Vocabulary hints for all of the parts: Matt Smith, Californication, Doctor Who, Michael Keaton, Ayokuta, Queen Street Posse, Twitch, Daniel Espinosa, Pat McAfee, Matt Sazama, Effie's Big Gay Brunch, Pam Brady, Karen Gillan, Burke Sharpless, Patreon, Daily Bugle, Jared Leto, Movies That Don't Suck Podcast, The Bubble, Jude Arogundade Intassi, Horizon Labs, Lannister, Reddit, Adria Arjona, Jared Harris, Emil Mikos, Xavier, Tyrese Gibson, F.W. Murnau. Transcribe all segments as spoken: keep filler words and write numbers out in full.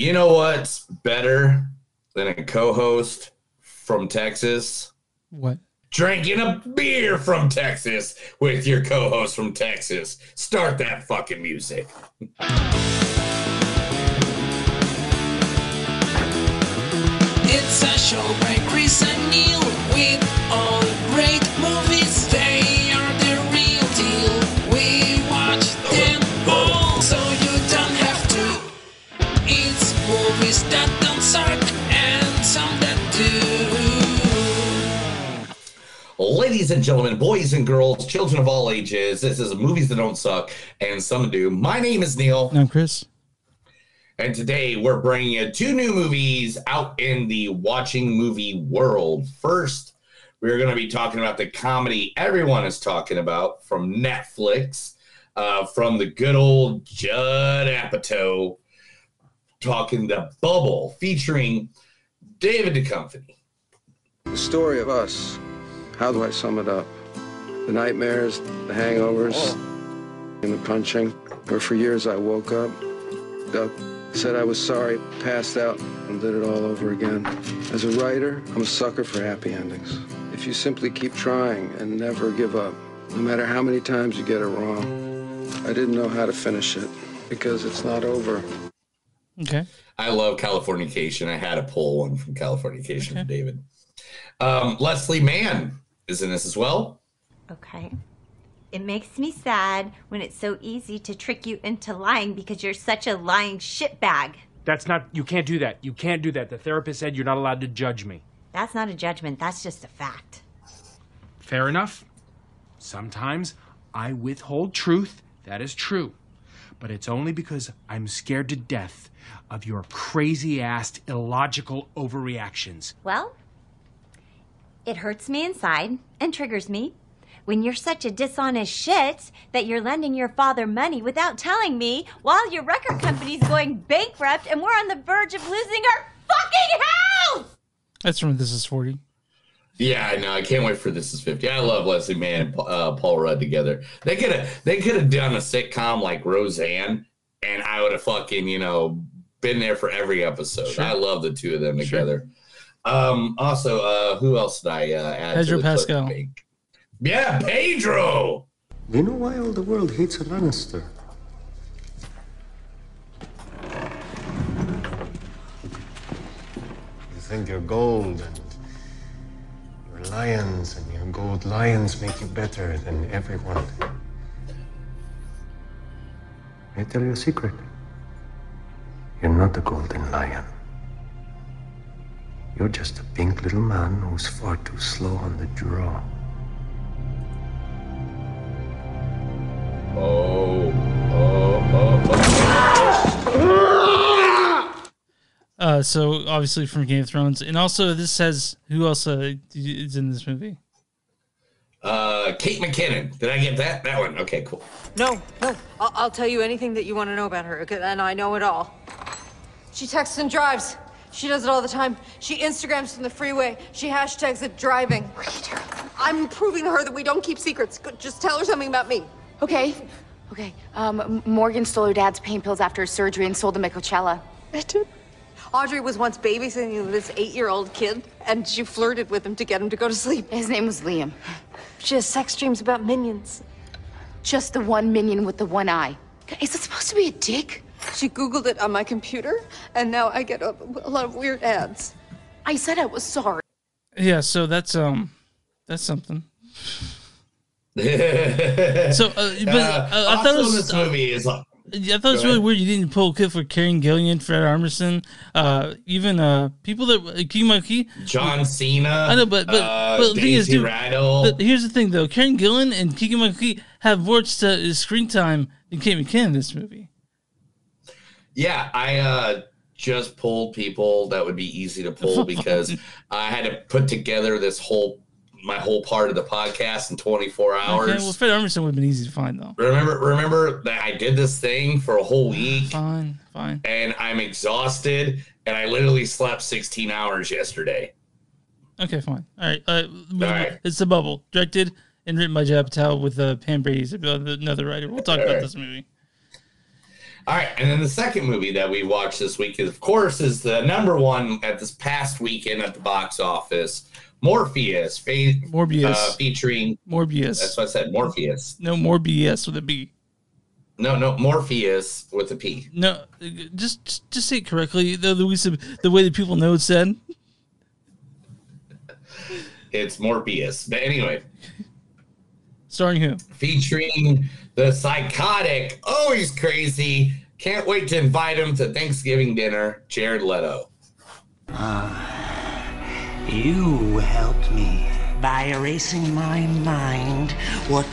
You know what's better than a co-host from Texas? What? Drinking a beer from Texas with your co-host from Texas. Start that fucking music. It's a show by Chris and Neil with all great movies. They are the real deal. We watch them all, so you don't have to. It's movies that don't suck and some that do. Ladies and gentlemen, boys and girls, children of all ages, this is Movies That Don't Suck and Some Do. My name is Neil. And I'm Chris. And today we're bringing you two new movies out in the watching movie world. First, we're going to be talking about the comedy everyone is talking about from Netflix, uh, from the good old Judd Apatow, talking The Bubble, featuring David Duchovny. The story of us, how do I sum it up? The nightmares, the hangovers, oh. and the punching, where for years I woke up, up. Said I was sorry, passed out, and did it all over again. As a writer, I'm a sucker for happy endings. If you simply keep trying and never give up, no matter how many times you get it wrong, I didn't know how to finish it because it's not over. Okay. I love Californication. I had to pull one from Californication okay. from David. Um, Leslie Mann is in this as well. Okay. It makes me sad when it's so easy to trick you into lying because you're such a lying shitbag. That's not, you can't do that. You can't do that. The therapist said you're not allowed to judge me. That's not a judgment. That's just a fact. Fair enough. Sometimes I withhold truth. That is true. But it's only because I'm scared to death of your crazy-ass, illogical overreactions. Well, it hurts me inside and triggers me. When you're such a dishonest shit that you're lending your father money without telling me while your record company's going bankrupt and we're on the verge of losing our fucking house! That's from This Is forty. Yeah, I know. I can't wait for This Is fifty. I love Leslie Mann and uh, Paul Rudd together. They could have they could have done a sitcom like Roseanne, and I would have fucking, you know, been there for every episode. Sure. I love the two of them together. Sure. Um, also, uh, who else did I uh, add Pedro to the Pascal. Yeah, Pedro! You know why all the world hates a Lannister? You think your gold and your lions and your gold lions make you better than everyone. May I tell you a secret? You're not a golden lion. You're just a pink little man who's far too slow on the draw. Oh, oh, oh, oh. Uh, so obviously from Game of Thrones, and also this has who else uh, is in this movie? Uh, Kate McKinnon. Did I get that? That one. Okay, cool. No, no. I'll, I'll tell you anything that you want to know about her, and I know it all. She texts and drives. She does it all the time. She Instagrams from the freeway. She hashtags it driving. Reader. I'm proving to her that we don't keep secrets. Just tell her something about me. Okay, okay. Um, Morgan stole her dad's pain pills after his surgery and sold them at Coachella. I did. Audrey was once babysitting this eight-year-old kid, and she flirted with him to get him to go to sleep. His name was Liam. She has sex dreams about minions. Just the one minion with the one eye. Is it supposed to be a dick? She Googled it on my computer, and now I get a, a lot of weird ads. I said I was sorry. Yeah, so that's, um, that's something. so, uh, but uh, uh, I thought it was, this movie is like, I thought it's really weird you didn't pull a clip with Karen Gillan, Fred Armisen, uh, even uh, people that uh, Keegan-Michael Key, John Cena. I know, but but, uh, but the thing is, dude, but here's the thing though: Karen Gillan and Keegan-Michael Key have more to screen time than Kate McKinnon in this movie. Yeah, I uh, just pulled people that would be easy to pull because I had to put together this whole. my whole part of the podcast in twenty-four hours. Okay, well, Fred Armisen would have been easy to find, though. Remember remember that I did this thing for a whole week. Fine, fine. And I'm exhausted, and I literally slept sixteen hours yesterday. Okay, fine. All right. Uh, All right. It's The Bubble, directed and written by Judd Apatow with uh, Pam Brady's another writer. We'll talk All about right. this movie. All right, and then the second movie that we watched this week, is, of course, is the number one at this past weekend at the box office, Morpheus. Fa- Morbius. Uh, featuring... Morbius. That's what I said, Morpheus. No, Morbius with a B. No, no, Morpheus with a P. No, just just say it correctly, the, the, the way that people know it's said. It's Morpheus. But anyway... Starring who? Featuring the psychotic, always crazy, can't wait to invite him to Thanksgiving dinner, Jared Leto. Ah, you helped me by erasing my mind what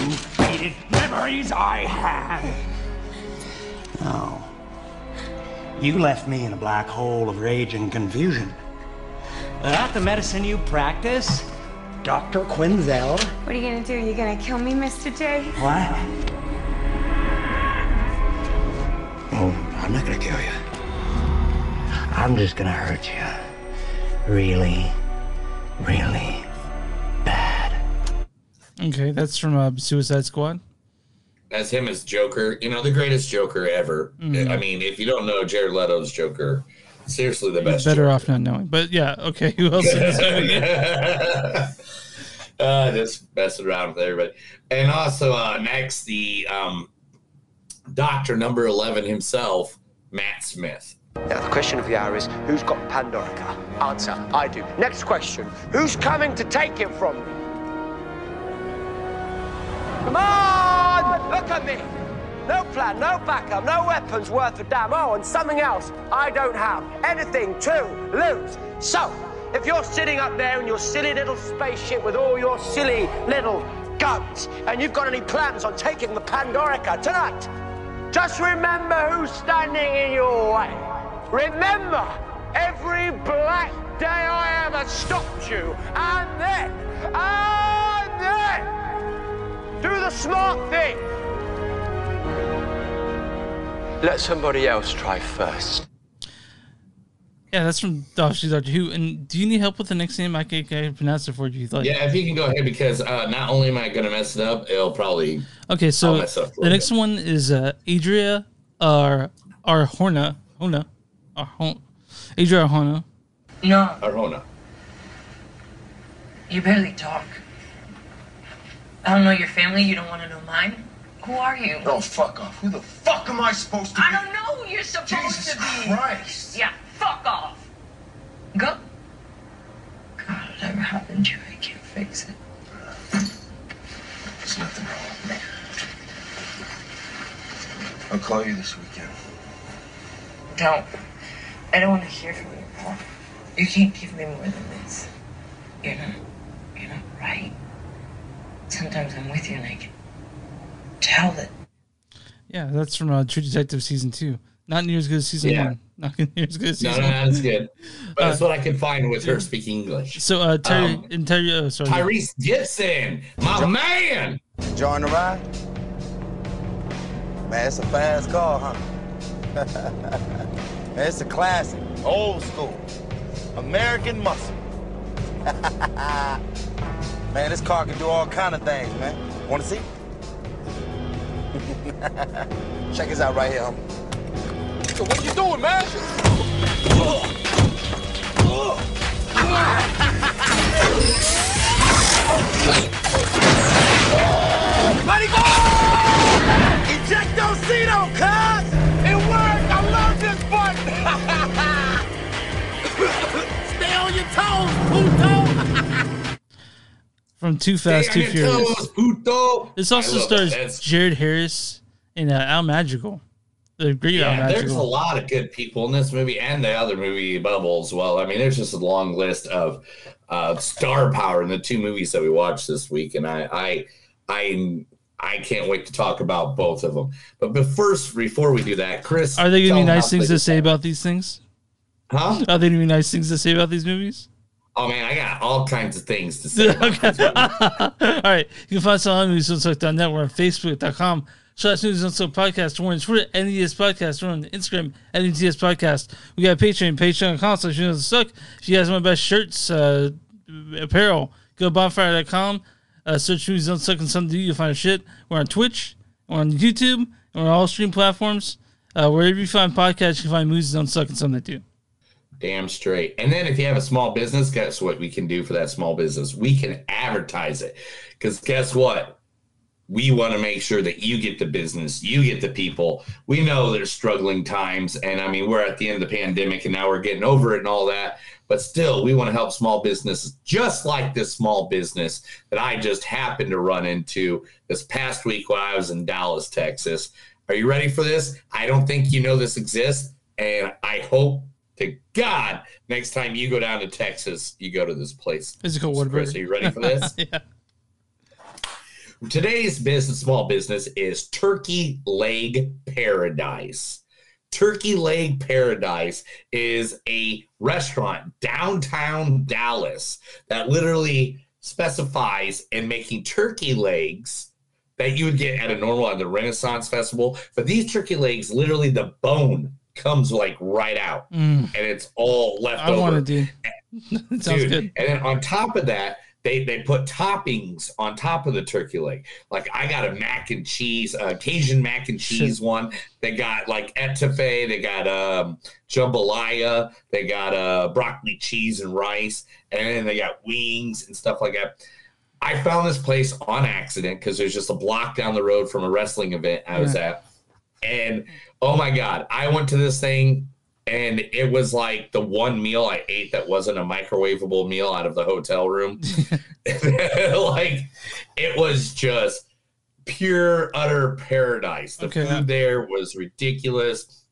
inflated memories I had. Oh, you left me in a black hole of rage and confusion. Not the medicine you practice? Doctor Quinzel. What are you gonna do? You gonna kill me, Mister J? What? Oh, I'm not gonna kill you. I'm just gonna hurt you. Really, really bad. Okay, that's from uh, Suicide Squad. That's him as Joker. You know, the greatest Joker ever. Mm-hmm. I mean, if you don't know Jared Leto's Joker... Seriously, the You're best. Better Joker. Off not knowing, but yeah, okay. Who else? uh, just messing around with everybody, and also uh, next the um, Doctor Number Eleven himself, Matt Smith. Now the question of the hour is, who's got Pandorica? Answer: I do. Next question: who's coming to take it from me? Come on, look at me. No plan, no backup, no weapons worth a damn. Oh, and something else I don't have. Anything to lose. So, if you're sitting up there in your silly little spaceship with all your silly little guns, and you've got any plans on taking the Pandorica tonight, just remember who's standing in your way. Remember every black day I ever stopped you. And then, and then, do the smart thing. Let somebody else try first. Yeah, that's from Doctor Who. And do you need help with the next name? I can, can I pronounce it for you. Like, yeah, if you can go ahead, because uh, not only am I going to mess it up, it'll probably okay. So the next bit. One is uh, Adria Ar Arjona. Hona, Arjona. Adria Arjona. No. Arjona. You barely talk. I don't know your family. You don't want to know mine. Who are you? No, fuck off. Who the fuck am I supposed to I be? I don't know who you're supposed Jesus to be. Jesus Christ. Yeah, fuck off. Go. God, whatever happened to you, I can't fix it. There's nothing wrong with me. I'll call you this weekend. Don't. I don't want to hear from you, Paul. You can't give me more than this. You're not, you're not right. Sometimes I'm with you and I can tell it. Yeah, that's from uh, True Detective season two. Not near as good as season yeah. one. Not near as good as season no, no, one. No, that's good. But uh, that's what I can find with her speaking English. So, uh, Terry, um, and Terry, oh, sorry, Tyrese Gibson, my jo- man. Enjoying the ride? Man, it's a fast car, huh? Man, it's a classic, old school, American muscle. Man, this car can do all kind of things, man. Want to see? Check us out right here, homie. So what you doing, man? Ready, go! Ejectocito, cuz! It worked! I love this button! Stay on your toes, puto! From Too Fast, Too Furious. This also stars that. Jared Harris and uh, Al Madrigal. The great yeah, Al Madrigal. There's a lot of good people in this movie and the other movie, Bubble, as well. I mean, there's just a long list of uh, star power in the two movies that we watched this week, and I, I, I, I can't wait to talk about both of them. But, but first, before we do that, Chris, are they going to be nice things to say about these things? Huh? Are they going to be nice things to say about these movies? Oh, man, I got all kinds of things to say. Okay. All right. You can find us on news on suck dot net. We're on Facebook.com slash news on suck podcast. We're on Twitter, N E S podcast. We're on Instagram, N E S podcast. We got Patreon, patreon.com slash news on suck. If you guys want my best shirts, uh, apparel, go to bonfire dot com. Uh, search news on suck and something to do. You'll find shit. We're on Twitch. We're on YouTube. We're on all stream platforms. Uh, wherever you find podcasts, you can find movies that don't suck and some that do. Damn straight. And then if you have a small business, guess what we can do for that small business? We can advertise it. Because guess what? We want to make sure that you get the business, you get the people. We know there's struggling times. And I mean, we're at the end of the pandemic and now we're getting over it and all that. But still, we want to help small businesses just like this small business that I just happened to run into this past week when I was in Dallas, Texas. Are you ready for this? I don't think you know this exists. And I hope to God next time you go down to Texas, you go to this place. Physical Waterburger. Are you ready for this? Yeah. Today's business, small business, is Turkey Leg Paradise. Turkey Leg Paradise is a restaurant downtown Dallas that literally specifies in making turkey legs that you would get at a normal at the Renaissance Festival. But these turkey legs, literally the bone comes like right out, mm. and it's all left I over. I want to do. Dude, sounds good. And then on top of that, They they put toppings on top of the turkey leg. Like I got a mac and cheese, uh, Cajun mac and cheese Shit. one. They got like etouffee. They got um, jambalaya. They got uh, broccoli, cheese, and rice. And then they got wings and stuff like that. I found this place on accident because there's just a block down the road from a wrestling event I was yeah. at. And oh my God, I went to this thing. And it was like the one meal I ate that wasn't a microwavable meal out of the hotel room. Like, it was just pure, utter paradise. The okay, food I'm... there was ridiculous.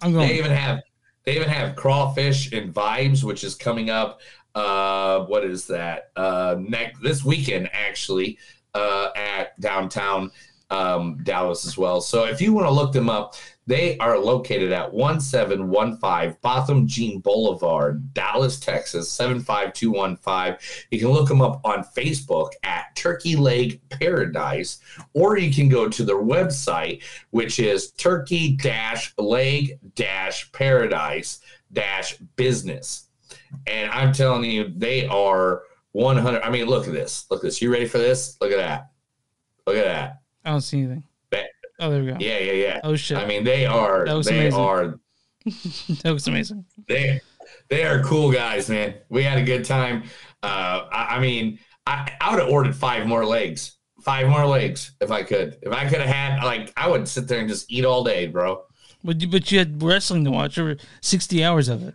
I'm going they even have they even have crawfish and vibes, which is coming up. Uh, what is that? Uh, next this weekend, actually, uh, at downtown um, Dallas as well. So if you want to look them up. They are located at one seven one five Botham Jean Boulevard, Dallas, Texas, seven five two one five. You can look them up on Facebook at Turkey Leg Paradise, or you can go to their website, which is turkey leg paradise business. And I'm telling you, they are one hundred. I mean, look at this. Look at this. You ready for this? Look at that. Look at that. I don't see anything. Oh, there we go. Yeah, yeah, yeah. Oh, shit. I mean, they are. That was they amazing. Are, that was amazing. They, they are cool guys, man. We had a good time. Uh, I, I mean, I, I would have ordered five more legs. Five more legs if I could. If I could have had, like, I would sit there and just eat all day, bro. But you, but you had wrestling to watch over sixty hours of it.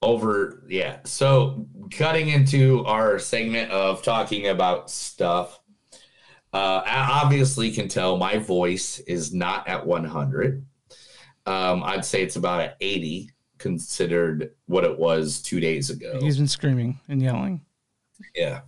Over, yeah. So, cutting into our segment of talking about stuff. Uh, I obviously can tell my voice is not at one hundred. Um, I'd say it's about at eighty, considered what it was two days ago. He's been screaming and yelling. Yeah.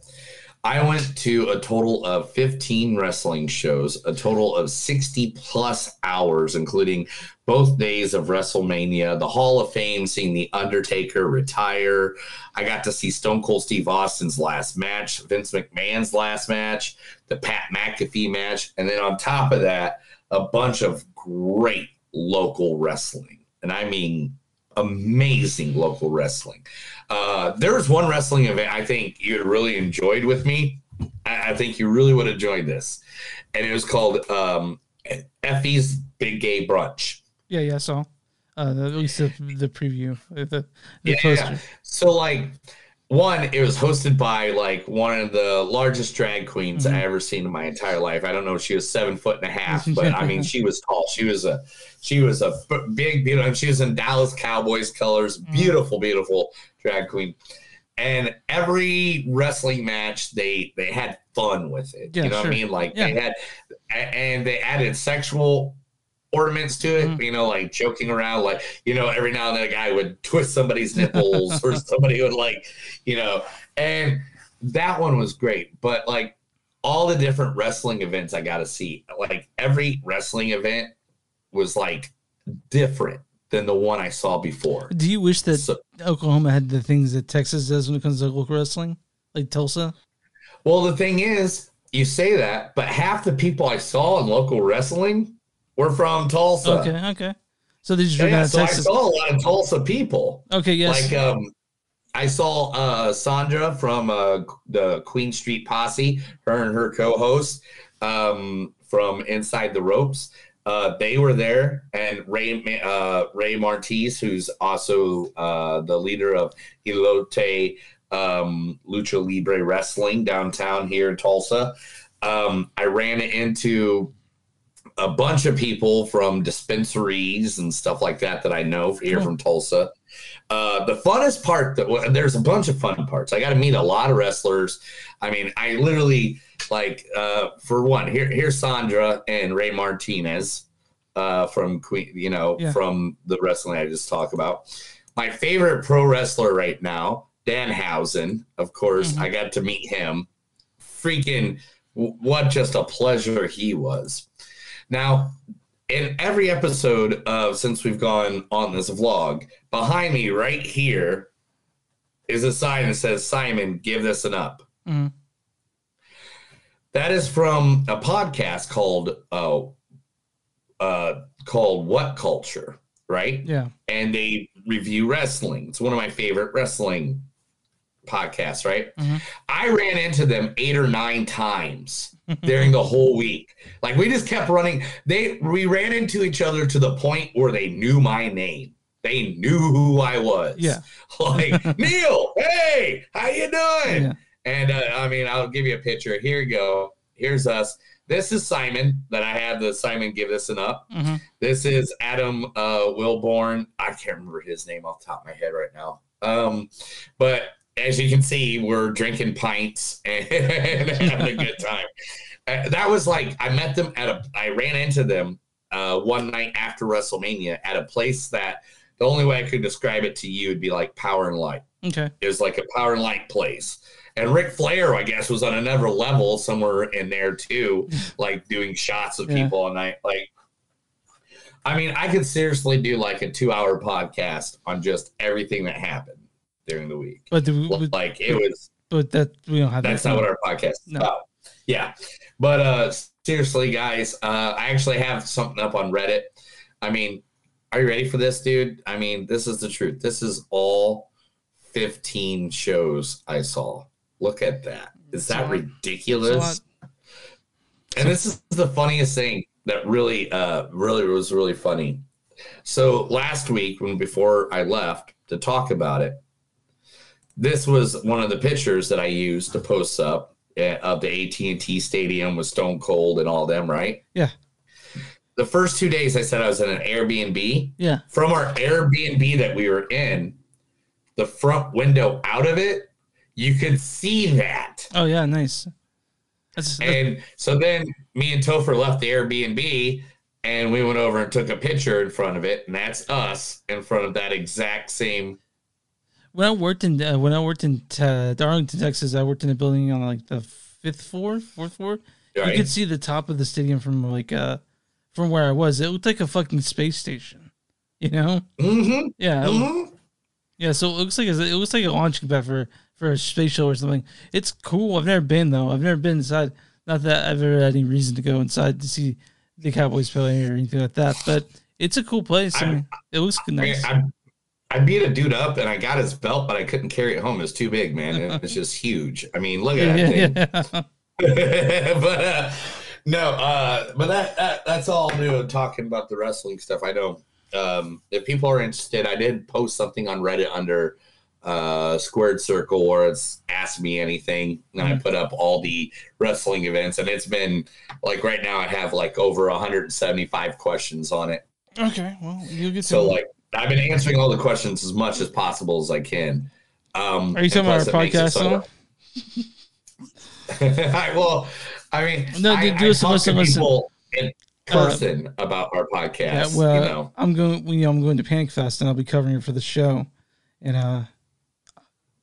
I went to a total of fifteen wrestling shows, a total of sixty plus hours, including both days of WrestleMania, the Hall of Fame, seeing The Undertaker retire. I got to see Stone Cold Steve Austin's last match, Vince McMahon's last match, the Pat McAfee match. And then on top of that, a bunch of great local wrestling. And I mean, amazing local wrestling. Uh, there was one wrestling event I think you really enjoyed with me. I, I think you really would have enjoyed this. And it was called um, Effie's Big Gay Brunch. Yeah, yeah, so uh, at least the, the preview. The, the yeah, poster. Yeah. So, like, one, it was hosted by, like, one of the largest drag queens mm-hmm. I ever seen in my entire life. I don't know if she was seven foot and a half, but, I mean, she was tall. She was a she was a big, beautiful, she was in Dallas Cowboys colors. Beautiful, beautiful drag queen. And every wrestling match, they they had fun with it. Yeah, you know sure. what I mean? Like, yeah. they had, and they added sexual ornaments to it, mm-hmm. you know, like joking around, like, you know, every now and then a guy would twist somebody's nipples or somebody would like, you know, and that one was great. But like all the different wrestling events I got to see, like every wrestling event was like different than the one I saw before. Do you wish that so, Oklahoma had the things that Texas does when it comes to local wrestling, like Tulsa? Well, the thing is, you say that, but half the people I saw in local wrestling we're from Tulsa. Okay, okay. So these are yeah, so Texas. I saw a lot of Tulsa people. Okay, yes. Like um, I saw uh, Sandra from uh, the Queen Street Posse, her and her co-host um, from Inside the Ropes. Uh, they were there, and Ray uh, Ray Martinez, who's also uh, the leader of Elote um, Lucha Libre Wrestling downtown here in Tulsa. Um, I ran into a bunch of people from dispensaries and stuff like that that I know here cool. from Tulsa. Uh, the funnest part, that well, there's a bunch of fun parts. I got to meet a lot of wrestlers. I mean, I literally, like, uh, for one, here, here's Sandra and Ray Martinez uh, from Queen, you know, yeah. from the wrestling I just talked about. My favorite pro wrestler right now, Danhausen, of course. Mm-hmm. I got to meet him. Freaking, what just a pleasure he was. Now, in every episode of since we've gone on this vlog, behind me right here is a sign that says, Simon, give this an up. Mm. That is from a podcast called uh, uh, called What Culture, right? Yeah. And they review wrestling. It's one of my favorite wrestling podcasts, right? Mm-hmm. I ran into them eight or nine times during the whole week. Like, we just kept running. They we ran into each other to the point where they knew my name. They knew who I was. Yeah. Like, Neil, hey, how you doing? Yeah. And uh, I mean, I'll give you a picture. Here you go. Here's us. This is Simon that I had the Simon give this an up. Mm-hmm. This is Adam uh, Wilborn. I can't remember his name off the top of my head right now. Um, but as you can see, we're drinking pints and having a good time. Uh, that was like, I met them at a, I ran into them uh, one night after WrestleMania at a place that the only way I could describe it to you would be like Power and Light. Okay. It was like a Power and Light place. And Ric Flair, I guess, was on another level somewhere in there too, like doing shots of yeah. people all night. Like, I mean, I could seriously do like a two hour podcast on just everything that happened during the week. But do we, like we, it was, but that we don't have. That's that not what our podcast is no. about. Yeah, but uh, seriously, guys, uh, I actually have something up on Reddit. I mean, are you ready for this, dude? I mean, this is the truth. This is all fifteen shows I saw. Look at that! Is that ridiculous? And this is the funniest thing that really, uh, really was really funny. So last week, when before I left to talk about it. This was one of the pictures that I used to post up uh, of the A T and T Stadium with Stone Cold and all them, right? Yeah. The first two days I said I was in an Airbnb. Yeah. From our Airbnb that we were in, the front window out of it, you could see that. Oh, yeah, nice. That's, and so then me and Topher left the Airbnb, and we went over and took a picture in front of it, and that's us in front of that exact same When I worked in uh, when I worked in uh, Darlington, Texas, I worked in a building on like the fifth floor, fourth floor. Right. You could see the top of the stadium from like uh, from where I was. It looked like a fucking space station, you know? Mm-hmm. Yeah, mm-hmm. yeah. So it looks like it looks like a launching pad for for a space show or something. It's cool. I've never been though. I've never been inside. Not that I've ever had any reason to go inside to see the Cowboys play or anything like that. But it's a cool place. I, I mean, it looks nice. I, I, I beat a dude up, and I got his belt, but I couldn't carry it home. It was too big, man. It's just huge. I mean, look at that thing. Yeah. But uh, no, uh, but that, that that's all new talking about the wrestling stuff. I know um, if people are interested, I did post something on Reddit under uh, Squared Circle, or it's Ask Me Anything, and mm-hmm. I put up all the wrestling events, and it's been, like, right now I have, like, over one hundred seventy-five questions on it. Okay, well, you'll get to So, like, I've been answering all the questions as much as possible as I can. Um, Are you talking about our podcast? So I, well, I mean, no, I, do I talk to people listen. in person uh, about our podcast. Yeah, well, you know. I'm going. You know, I'm going to Panic Fest, and I'll be covering it for the show. And uh,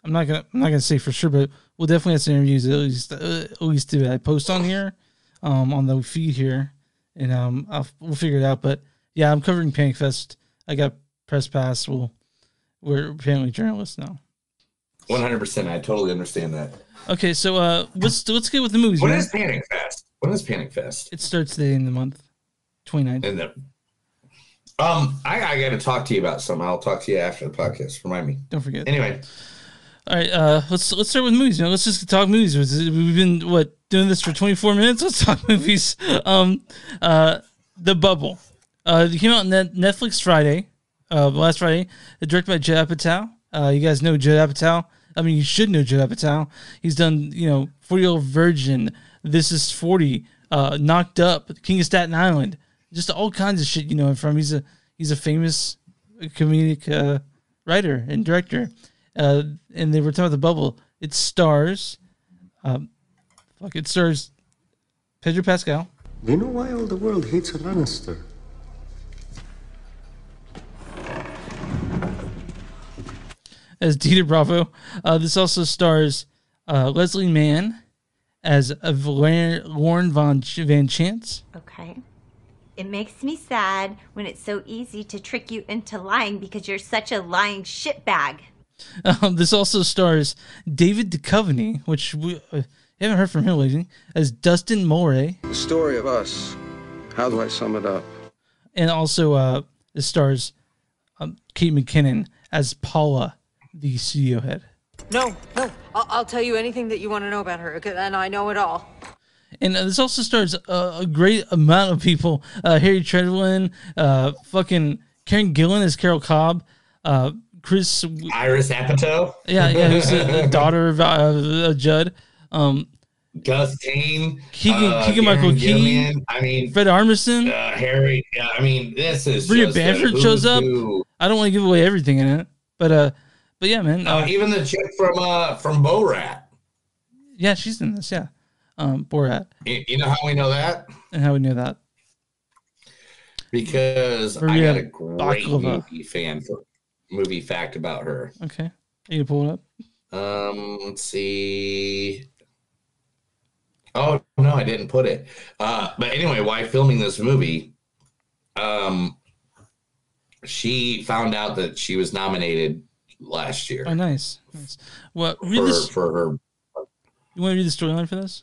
I'm not gonna. I'm not gonna say for sure, but we'll definitely have some interviews. At least, uh, at least do I post on here, um, on the feed here, and um, I'll, we'll figure it out. But yeah, I'm covering Panic Fest. I got. Press pass. Well, we're apparently journalists now. One hundred percent. I totally understand that. Okay, so uh, let's let's get with the movies. When man. is Panic Fest? When is Panic Fest? It starts today in the month, twenty-ninth. And the, um, I, I got to talk to you about something. I'll talk to you after the podcast. Remind me. Don't forget. Anyway, all right. Uh, let's let's start with movies now. Let's just talk movies. We've been what doing this for twenty-four minutes. Let's talk movies. Um, uh, The Bubble. Uh, it came out on Netflix Friday, uh, last Friday. Directed by Judd Apatow. Uh, you guys know Judd Apatow. I mean, you should know Judd Apatow. He's done, you know, forty-year-old Virgin, This Is forty, uh, Knocked Up, King of Staten Island, just all kinds of shit you know him from. He's a he's a famous comedic uh, writer and director. Uh, and they were talking about The Bubble. It stars, um, fuck, it stars Pedro Pascal. Do you know why all the world hates a Lannister? As Dita Bravo. Uh, this also stars uh, Leslie Mann as a Valer- Lauren Von Ch- Van Chance. Okay. It makes me sad when it's so easy to trick you into lying because you're such a lying shitbag. Um, this also stars David Duchovny, which we uh, haven't heard from him lately, as Dustin Morey. The story of us. How do I sum it up? And also, uh, it stars um, Kate McKinnon as Paula, the studio head. No, no, I'll, I'll tell you anything that you want to know about her, and I know it all. And uh, this also stars uh, a great amount of people. Uh, Harry Treadwell, uh, fucking Karen Gillan as Carol Cobb, uh, Chris... Iris Apatow? Yeah, yeah, who's the daughter of uh, Judd. Um, Justine. Keegan, uh, Keegan-Michael Key. I mean... Fred Armisen. Uh, Harry, yeah, I mean, this is Rhea just... Bamford shows up. Who. I don't want to give away everything in it, but... uh. But yeah, man. Uh, uh, even the chick from uh, from Borat. Yeah, she's in this. Yeah, um, Borat. You, you know how we know that? And how we knew that? Because Maria I got a great Baklava. movie fan for movie fact about her. Okay, are you gonna pull it up? Um, let's see. Oh no, I didn't put it. Uh, but anyway, while filming this movie, um, she found out that she was nominated last year. Oh, nice. Nice. Well, read for, this. for her. You want to read the storyline for this?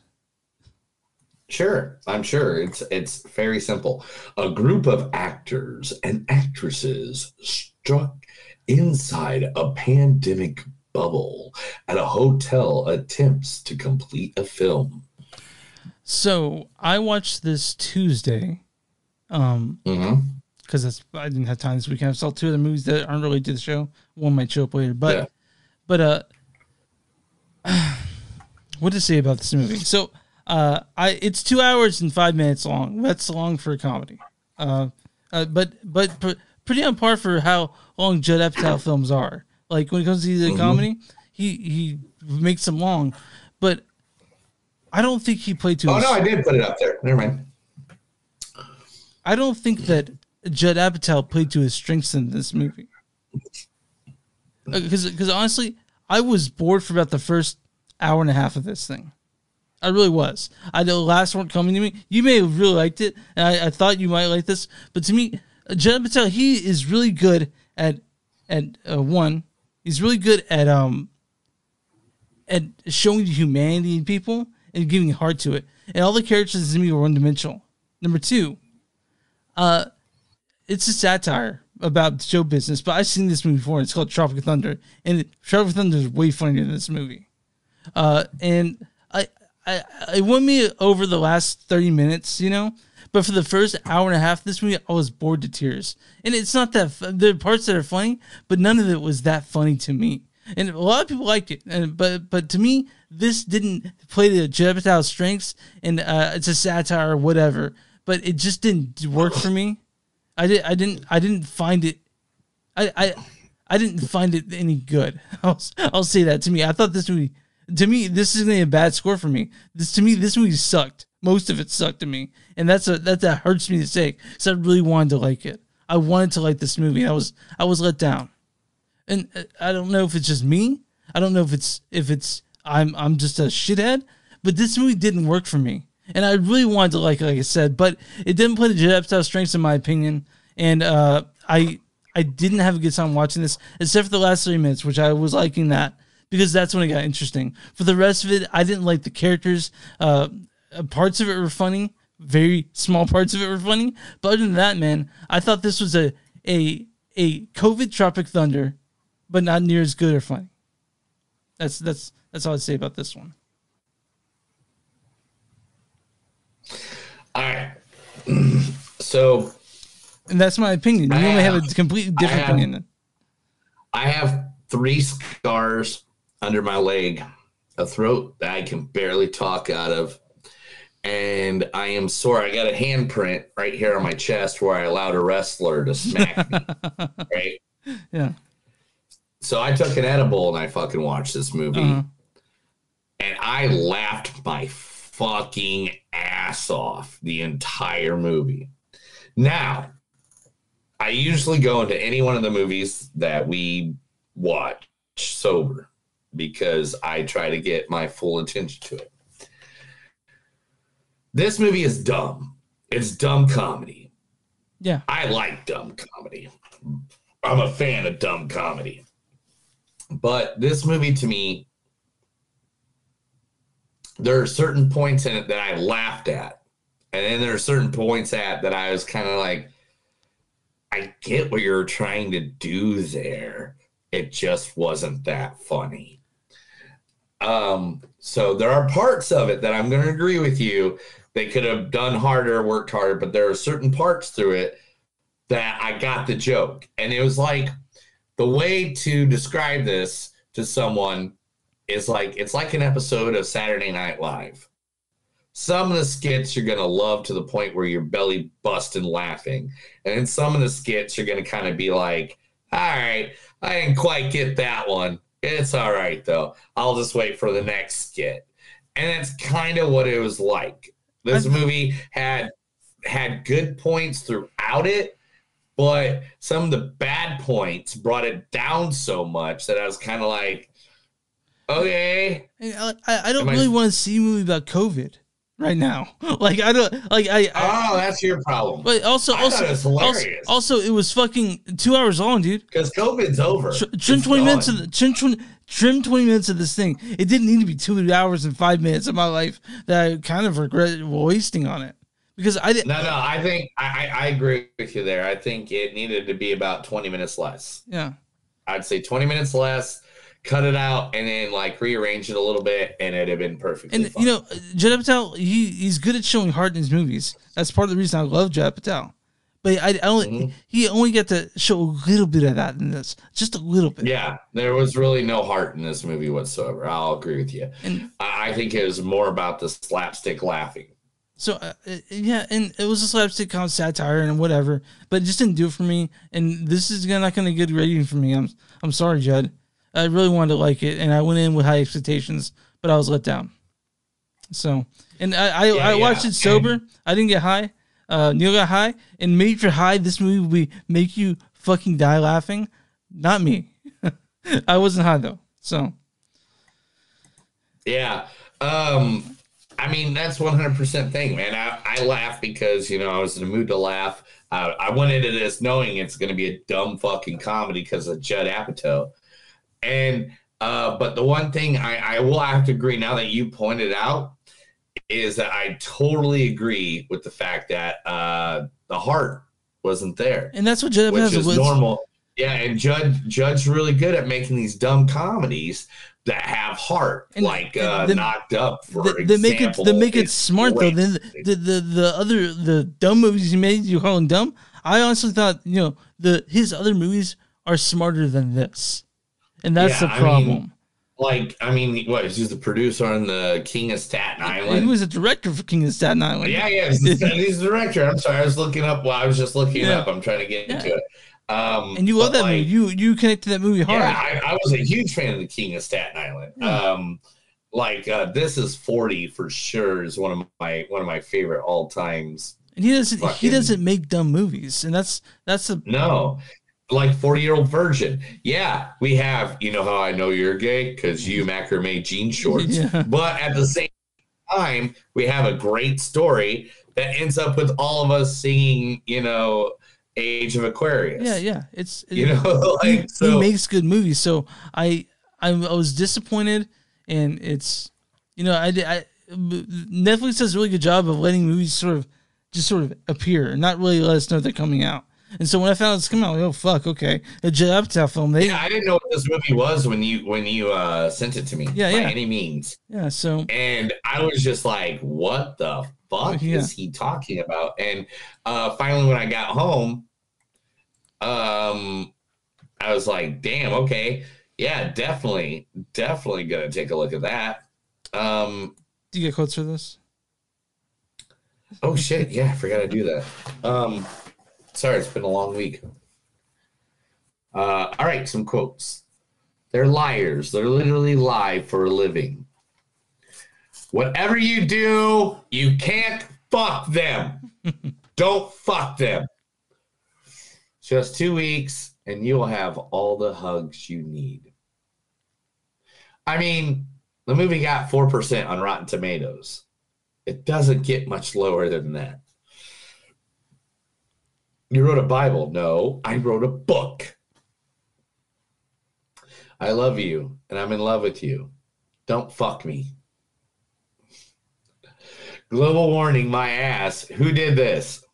Sure. I'm sure. It's it's very simple. A group of actors and actresses struck inside a pandemic bubble at a hotel attempts to complete a film. So I watched this Tuesday. Um, mm-hmm. Because that's I didn't have time this weekend. I saw two other movies that aren't related to the show. One might show up later, but yeah. but uh, what to say about this movie? So uh, I it's two hours and five minutes long. That's long for a comedy, uh, uh but but pr- pretty on par for how long Judd Apatow films are. Like when it comes to the mm-hmm. comedy, he he makes them long, but I don't think he played too. Oh much. No, I did put it up there. Never mind. I don't think that Judd Apatow played to his strengths in this movie. Because because honestly, I was bored for about the first hour and a half of this thing. I really was. I know the last one coming to me. You may have really liked it, and I, I thought you might like this. But to me, Judd Apatow, he is really good at, at uh, one, he's really good at um at showing humanity in people and giving heart to it. And all the characters to me were one-dimensional. Number two, uh... it's a satire about show business, but I've seen this movie before. And it's called Tropic Thunder, and it, Tropic Thunder is way funnier than this movie. Uh, and I, I, it won me over the last thirty minutes, you know. But for the first hour and a half of this movie, I was bored to tears. And it's not that there are parts that are funny, but none of it was that funny to me. And a lot of people liked it, and, but but to me, this didn't play to Judd Apatow's strengths. And uh, it's a satire, or whatever. But it just didn't work for me. I did. I didn't. I didn't find it. I. I. I didn't find it any good. I'll, I'll say that to me. I thought this movie. To me, this isn't a bad score for me. This to me, this movie sucked. Most of it sucked to me, and that's a that that hurts me to say. Because I really wanted to like it. I wanted to like this movie. I was. I was let down, and I don't know if it's just me. I don't know if it's if it's I'm I'm just a shithead. But this movie didn't work for me. And I really wanted to like it, like I said, but it didn't play the Judd Apatow strengths, in my opinion. And uh, I I didn't have a good time watching this, except for the last three minutes, which I was liking that, because that's when it got interesting. For the rest of it, I didn't like the characters. Uh, parts of it were funny. Very small parts of it were funny. But other than that, man, I thought this was a a, a COVID Tropic Thunder, but not near as good or funny. That's, that's, that's all I'd say about this one. All right. So, and that's my opinion. You I only have, have a completely different I have, opinion. I have three scars under my leg, a throat that I can barely talk out of, and I am sore. I got a handprint right here on my chest where I allowed a wrestler to smack me. Right? Yeah. So I took an edible and I fucking watched this movie. Uh-huh. And I laughed my fucking ass off the entire movie. Now, I usually go into any one of the movies that we watch sober because I try to get my full attention to it. This movie is dumb. It's dumb comedy. Yeah. I like dumb comedy. I'm a fan of dumb comedy. But this movie, to me, there are certain points in it that I laughed at. And then there are certain points at that I was kind of like, I get what you're trying to do there. It just wasn't that funny. Um, so there are parts of it that I'm going to agree with you. They could have done harder, worked harder, but there are certain parts through it that I got the joke. And it was like, the way to describe this to someone is like, it's like an episode of Saturday Night Live. Some of the skits you're going to love to the point where you're belly busting laughing. And then some of the skits you're going to kind of be like, all right, I didn't quite get that one. It's all right, though. I'll just wait for the next skit. And that's kind of what it was like. This movie had had good points throughout it, but some of the bad points brought it down so much that I was kind of like, okay. I, I don't Am really I... want to see a movie about COVID right now. Like, I don't, like, I. I oh, that's your problem. But also, I also, it was hilarious. also, also, it was fucking two hours long, dude. Because COVID's over. Tr- trim, twenty minutes of the, trim, trim, trim twenty minutes of this thing. It didn't need to be two hours and five minutes of my life that I kind of regret wasting on it. Because I didn't. No, no, I think I, I agree with you there. I think it needed to be about twenty minutes less. Yeah, I'd say twenty minutes less. Cut it out and then like rearrange it a little bit, and it'd have been perfect. And fun. You know, Judd Apatow, he he's good at showing heart in his movies. That's part of the reason I love Judd Apatow. But I, I only mm-hmm. he only got to show a little bit of that in this, just a little bit. Yeah, there was really no heart in this movie whatsoever. I'll agree with you. And I, I think it was more about the slapstick laughing. So, uh, yeah, and it was a slapstick kind of satire and whatever, but it just didn't do it for me, and this is not going to get a good rating for me. I'm I'm sorry, Judd. I really wanted to like it, and I went in with high expectations, but I was let down. So, and I, I, yeah, I watched yeah. it sober. And I didn't get high. Uh, Neil got high, and maybe if you're high, this movie will be, make you fucking die laughing. Not me. I wasn't high, though, so. Yeah, um... I mean, that's one hundred percent thing, man. I, I laugh because, you know, I was in the mood to laugh. Uh, I went into this knowing it's going to be a dumb fucking comedy because of Judd Apatow. And, uh, but the one thing I, I will have to agree now that you pointed out is that I totally agree with the fact that uh, the heart wasn't there. And that's what Judd Apatow is normal. Yeah, and Judd Judd's really good at making these dumb comedies that have heart, and, like and uh, the, Knocked Up, for the, example. They make it, they make it smart, great. though. The, the, the, the other the dumb movies he made, you call them dumb? I honestly thought, you know, the his other movies are smarter than this. And that's yeah, the problem. I mean, like, I mean, what, he's the producer on the King of Staten Island? He was a director for King of Staten Island. Yeah, yeah, he's the director. I'm sorry, I was looking up. Well, I was just looking yeah. up. I'm trying to get yeah. into it. Um, and you love that like, movie. You you connect to that movie hard. Yeah, I, I was a huge fan of The King of Staten Island. Yeah. Um, like uh, This Is forty for sure is one of my one of my favorite all times. And he doesn't fucking, he doesn't make dumb movies, and that's that's a no. Like forty-year-old virgin. Yeah, we have. You know how I know you're gay because you macrame jean shorts. Yeah. But at the same time, we have a great story that ends up with all of us singing. You know. Age of Aquarius. Yeah, yeah. It's you it, know, like he, so. he makes good movies. So I, I, I was disappointed, and it's you know I, I Netflix does a really good job of letting movies sort of just sort of appear, and not really let us know they're coming out. And so when I found this coming out, like, oh fuck, okay, a Judd Apatow film. They, yeah, I didn't know what this movie was when you when you uh, sent it to me. Yeah, by yeah. any means. Yeah. So. And I was just like, what the fuck yeah. is he talking about? And uh, finally, when I got home, um, I was like, damn, okay, yeah, definitely, definitely gonna take a look at that. Um, do you get quotes for this? Oh shit! Yeah, I forgot to do that. Um. Sorry, it's been a long week. Uh, all right, some quotes. They're liars. They're literally lie for a living. Whatever you do, you can't fuck them. Don't fuck them. Just two weeks, and you'll have all the hugs you need. I mean, the movie got four percent on Rotten Tomatoes. It doesn't get much lower than that. You wrote a Bible. No, I wrote a book. I love you, and I'm in love with you. Don't fuck me. Global warning, my ass. Who did this?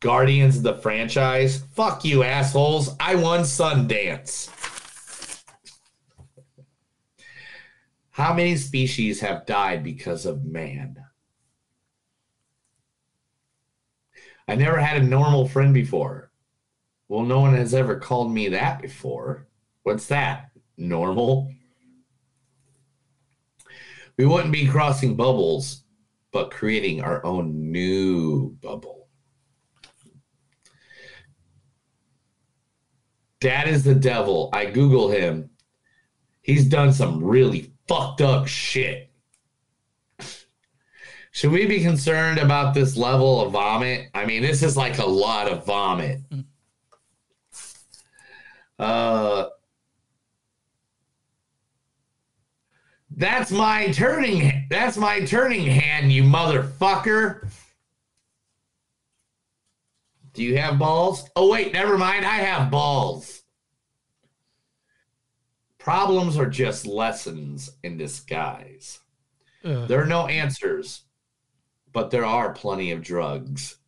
Guardians of the franchise. Fuck you, assholes. I won Sundance. How many species have died because of man? I never had a normal friend before. Well, no one has ever called me that before. What's that? Normal? We wouldn't be crossing bubbles, but creating our own new bubble. Dad is the devil. I Google him. He's done some really fucked up shit. Should we be concerned about this level of vomit? I mean, this is like a lot of vomit. Uh, that's my turning. That's my turning hand, you motherfucker. Do you have balls? Oh, wait, never mind. I have balls. Problems are just lessons in disguise. Ugh. There are no answers. But there are plenty of drugs.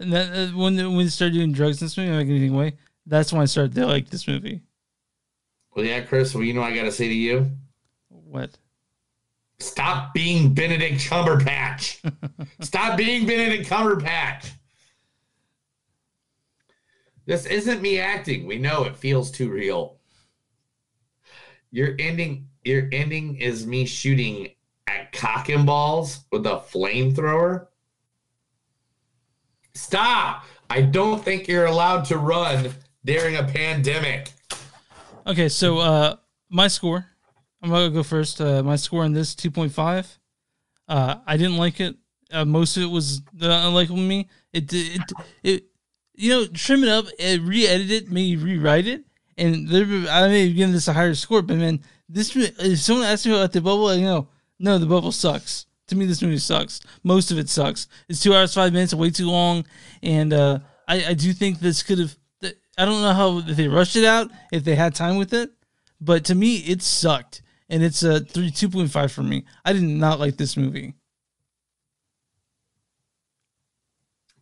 And that, uh, when when they started doing drugs in this movie, like anything way, that's when I started to like this movie. Well, yeah, Chris. Well, you know, I gotta say to you, what? Stop being Benedict Cumberbatch. Stop being Benedict Cumberbatch. This isn't me acting. We know it feels too real. Your ending. Your ending is me shooting at cock and balls with a flamethrower? Stop! I don't think you're allowed to run during a pandemic. Okay, so uh, my score. I'm going to go first. Uh, my score on this, two point five. Uh, I didn't like it. Uh, most of it was unlikable to me. It, it, it, you know, trim it up, re-edit it, maybe rewrite it. And there, I may have given this a higher score, but man, this, if someone asked me about the bubble, I know. No, the bubble sucks. To me, this movie sucks. Most of it sucks. It's two hours, five minutes, way too long. And uh, I, I do think this could have... I don't know how if they rushed it out, if they had time with it. But to me, it sucked. And it's a two point five for me. I did not like this movie.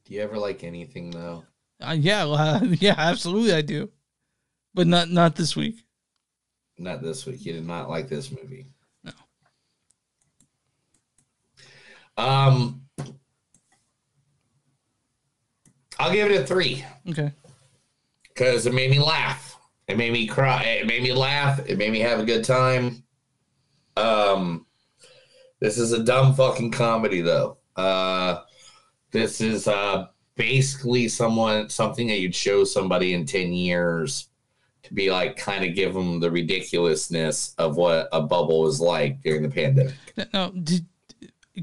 Do you ever like anything, though? Uh, yeah, uh, yeah, absolutely I do. But not, not this week. Not this week. You did not like this movie. Um, I'll give it a three. Okay. Because it made me laugh. It made me cry. It made me laugh. It made me have a good time. Um, this is a dumb fucking comedy, though. Uh, this is uh, basically someone something that you'd show somebody in ten years to be like, kind of give them the ridiculousness of what a bubble was like during the pandemic. No, did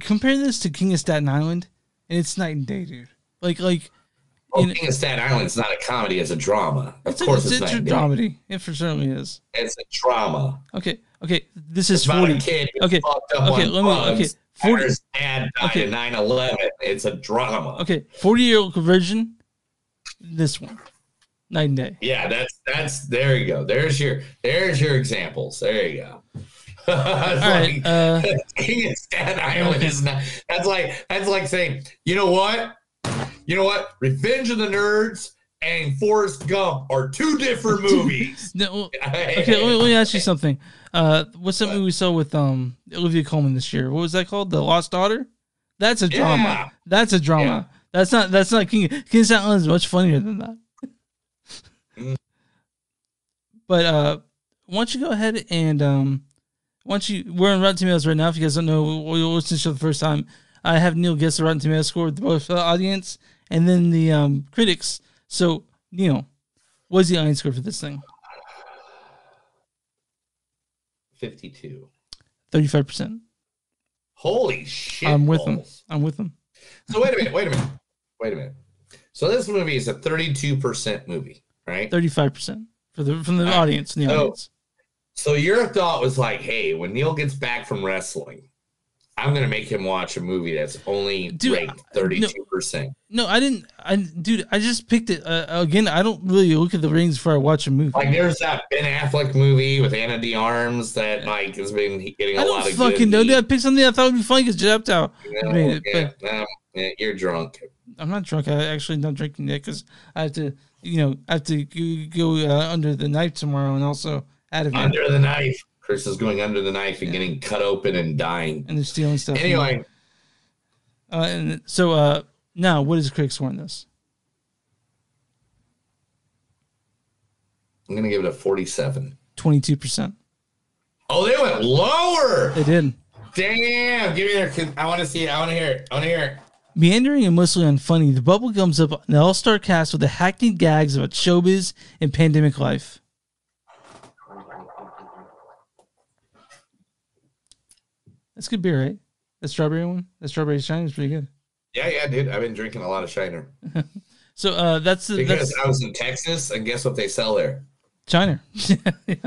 compare this to King of Staten Island, and it's night and day, dude. Like, like, well, in, King of Staten Island's not a comedy; it's a drama. Of course, it's, it's a dramedy. It for certainly is. It's a drama. Okay, okay. This is forty. About a kid who okay, fucked up okay. On let me. Bugs. Okay, forty. His dad died okay. in nine eleven. It's a drama. Okay, forty-year-old version. This one, night and day. Yeah, that's that's. There you go. There's your there's your examples. There you go. It's all like, right, uh, King of Staten Island is not. That's like that's like saying, you know what? you know what? Revenge of the Nerds and Forrest Gump are two different movies. No, okay, let me, let me ask you something. Uh, what's that movie we saw with um Olivia Colman this year? What was that called? The Lost Daughter? That's a drama. Yeah. That's a drama. Yeah. That's not. That's not. King King's Island is much funnier than that. Mm. But uh, why don't you go ahead and um, why don't you? We're on Rotten Tomatoes right now. If you guys don't know, we watched this show the first time. I have Neil guess the Rotten Tomatoes score with both the audience and then the um, critics. So, Neil, what is the audience score for this thing? fifty-two. thirty-five percent. Holy shit. I'm with them. I'm with them. So, wait a minute. Wait a minute. Wait a minute. So, this movie is a thirty-two percent movie, right? thirty-five percent for the, from the right. audience. The so, audience. So, your thought was like, hey, when Neil gets back from wrestling, I'm going to make him watch a movie that's only dude, ranked thirty-two percent. No, no, I didn't. I, dude, I just picked it. Uh, again, I don't really look at the ratings before I watch a movie. Like, there's that Ben Affleck movie with Ana de Armas that, like, has been getting a lot of good. I don't fucking know, dude. I picked something I thought would be funny because Judd Apatow no, made it. Yeah, but no, yeah, you're drunk. I'm not drunk. I actually not drinking yet because I have to, you know, I have to go uh, under the knife tomorrow and also out of it. Under the knife. Chris is going under the knife and yeah. getting cut open and dying. And they're stealing stuff. Anyway. Uh, and so uh, now, what is Craig scoring this? I'm going to give it a forty-seven. twenty-two percent. Oh, they went lower. They did. Damn. Give me their. I want to see it. I want to hear it. I want to hear it. Meandering and mostly unfunny, the bubble gums up an all-star cast with the hackneyed gags about showbiz and pandemic life. That's good beer, right? That strawberry one? That strawberry Shiner is pretty good. Yeah, yeah, dude. I've been drinking a lot of Shiner. so uh, that's... the Because that's... I was in Texas, and guess what they sell there? Shiner. yeah.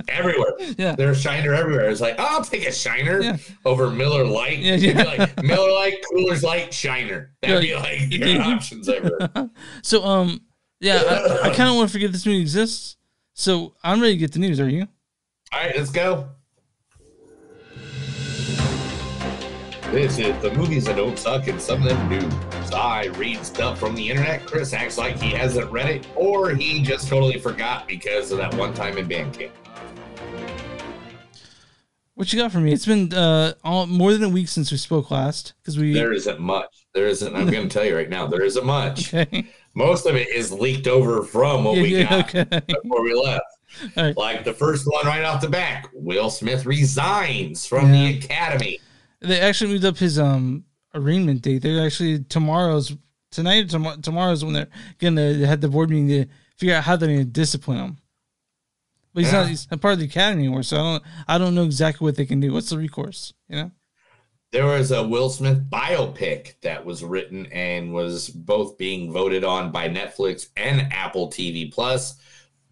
Everywhere. Yeah. There's Shiner everywhere. It's like, oh, I'll take a Shiner yeah. over Miller Lite. Yeah, yeah. It'd be like, Miller Lite, Coors Light, Shiner. That'd be like your options everywhere. so, um, yeah, I, I kind of want to forget this movie exists. So I'm ready to get the news. Are you? All right, let's go. This is the movies that don't suck and some of them do. So I read stuff from the internet. Chris acts like he hasn't read it or he just totally forgot because of that one time in band camp. What you got for me? It's been uh, all, more than a week since we spoke last. Because we There isn't much. There isn't. I'm going to tell you right now. There isn't much. Okay. Most of it is leaked over from what yeah, we yeah, got okay. before we left. Right. Like the first one right off the back. Will Smith resigns from yeah. the Academy. They actually moved up his um arraignment date. They're actually tomorrow's tonight. Or tom tomorrow's when they're gonna have the board meeting to figure out how they're gonna discipline him. But he's yeah. not he's not part of the academy anymore, so I don't I don't know exactly what they can do. What's the recourse? You know, there was a Will Smith biopic that was written and was both being voted on by Netflix and Apple T V Plus.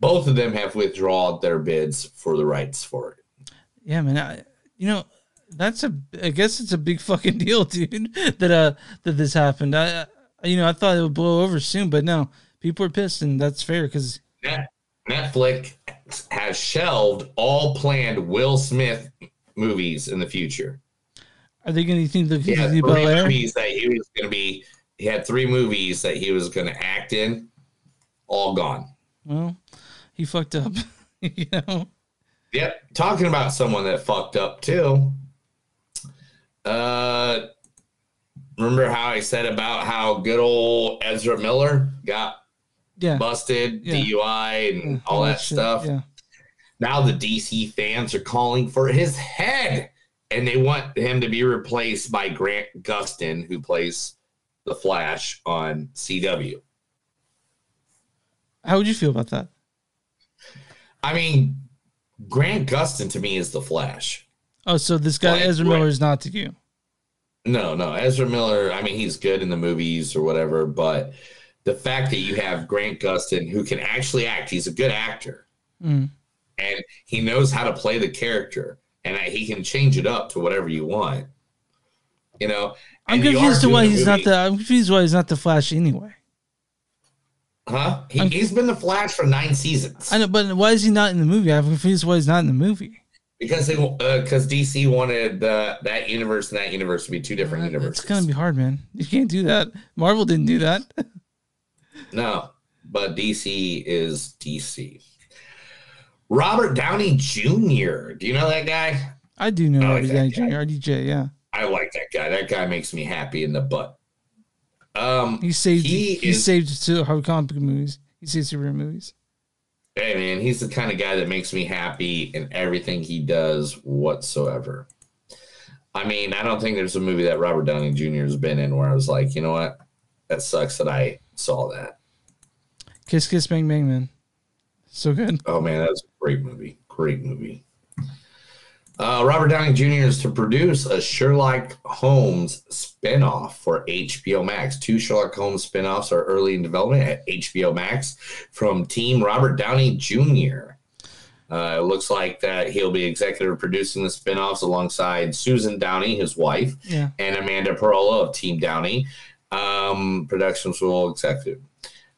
Both of them have withdrawn their bids for the rights for it. Yeah, man. I, you know. That's a, I guess it's a big fucking deal, dude, that uh that this happened. I, I you know, I thought it would blow over soon, but no, people are pissed, and that's fair because Net, Netflix has shelved all planned Will Smith movies in the future. Are they going to think the yeah, three movies that he was going to be? He had three movies that he was going to act in, all gone. Well, he fucked up, you know. Yep, talking about someone that fucked up too. Uh, remember how I said about how good old Ezra Miller got yeah. busted, yeah. D U I, and yeah. all that shit. Stuff? Yeah. Now the D C fans are calling for his head, and they want him to be replaced by Grant Gustin, who plays The Flash on C W. How would you feel about that? I mean, Grant Gustin, to me, is The Flash. Oh, so this guy, Ezra Miller, is not to you? No, no. Ezra Miller, I mean, he's good in the movies or whatever, but the fact that you have Grant Gustin, who can actually act, he's a good actor, mm. and he knows how to play the character, and he can change it up to whatever you want. You know? I'm confused why he's not the, I'm confused why he's not the Flash anyway. Huh? He, he's been the Flash for nine seasons. I know, but why is he not in the movie? I'm confused why he's not in the movie. Because they, because uh, D C wanted uh, that universe and that universe to be two different uh, universes. It's gonna be hard, man. You can't do that. Marvel didn't do that. No, but D C is D C. Robert Downey Junior Do you know that guy? I do know I like Robert Downey guy. Junior R D J, yeah. I like that guy. That guy makes me happy in the butt. Um, he saved. He, he is, saved to how comic movies. He saved superhero movies. Hey man, he's the kind of guy that makes me happy in everything he does whatsoever. I mean, I don't think there's a movie that Robert Downey Junior has been in where I was like, you know what, that sucks that I saw that. Kiss Kiss Bang Bang Man, so good. Oh man, that's a great movie. Great movie. Uh, Robert Downey Junior is to produce a Sherlock Holmes spinoff for H B O Max. Two Sherlock Holmes spinoffs are early in development at H B O Max from Team Robert Downey Junior Uh, it looks like that he'll be executive producing the spinoffs alongside Susan Downey, his wife, yeah. and Amanda Perola of Team Downey. Um, productions will executive.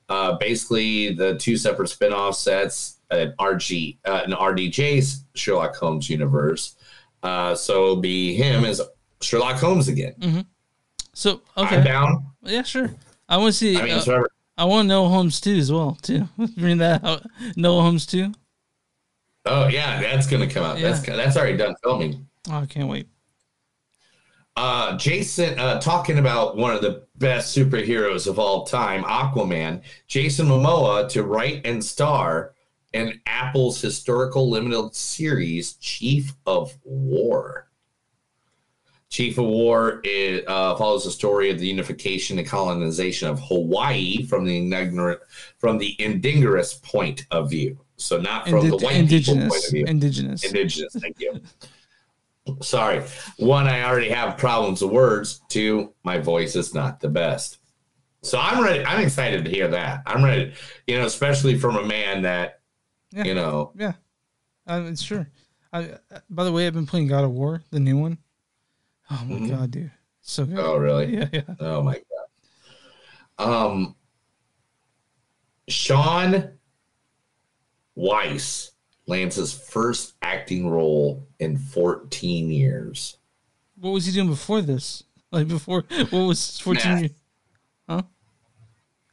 Uh, basically, the two separate spinoff sets an R G, uh, an R D J's Sherlock Holmes universe. Uh, so it'll be him as Sherlock Holmes again. Mm-hmm. So okay, I'm down. Yeah, sure. I want to see. I mean, uh, sorry. I want Noah Holmes two as well. Too bring that out. Noah Holmes two. Oh yeah, that's gonna come out. Yeah. That's that's already done filming. Oh, I can't wait. Uh, Jason, uh, talking about one of the best superheroes of all time, Aquaman. Jason Momoa to write and star in Apple's historical limited series, Chief of War. Chief of War is, uh, follows the story of the unification and colonization of Hawaii from the from the indigenous point of view. So not from Indi the white people point of view. Indigenous. Indigenous, thank you. Sorry. One, I already have problems with words. Two, my voice is not the best. So I'm ready. I'm excited to hear that. I'm ready. You know, especially from a man that, yeah. you know. Yeah. Um, sure. I, by the way, I've been playing God of War, the new one. Oh, my mm-hmm. God, dude. So good. Oh, really? Yeah, yeah. Oh, my God. Um, Sean Weiss lands his first acting role in fourteen years. What was he doing before this? Like before, what was fourteen years? Huh?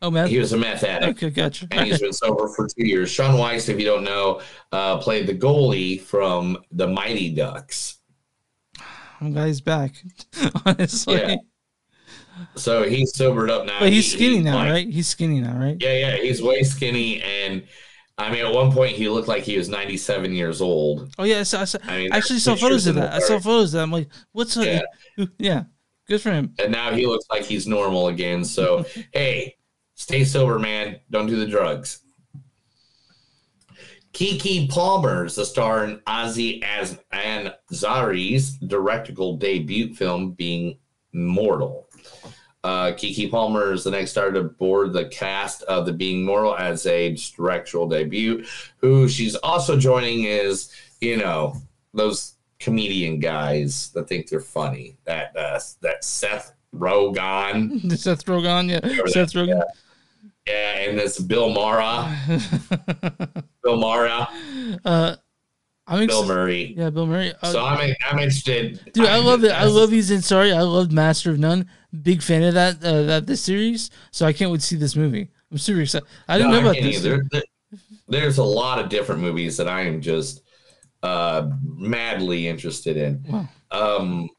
Oh, meth? He was a meth addict. Okay, gotcha. And he's been sober for two years. Sean Weiss, if you don't know, uh, played the goalie from the Mighty Ducks. I'm glad he's back. Honestly. Yeah. So he's sobered up now. But he's he, skinny now, like, right? He's skinny now, right? Yeah, yeah. He's way skinny and... I mean, at one point, he looked like he was ninety-seven years old. Oh, yeah. I, saw, I, saw, I, mean, I actually saw photos of that. I saw photos of that. I'm like, what's up? Yeah. yeah. Good for him. And now he looks like he's normal again. So, hey, stay sober, man. Don't do the drugs. Kiki Palmer is the star in Ozzy Ansari's directorial debut film, Being Mortal. Uh, Kiki Palmer is the next star to board the cast of the Being Mortal as a directorial debut. Who she's also joining is, you know, those comedian guys that think they're funny. That uh, that Seth Rogen, Seth Rogen, yeah, Remember Seth that? Rogen, yeah. yeah, and this Bill Mara, Bill Mara, uh, I'm Bill Murray, yeah, Bill Murray. Uh, so I'm I'm interested, dude. I'm I love it. I love these in sorry. I love Master of None. Big fan of that uh, that this series, so I can't wait to see this movie. I'm super excited. I didn't no, know about this. There, there, there's a lot of different movies that I am just uh, madly interested in. Wow. Um,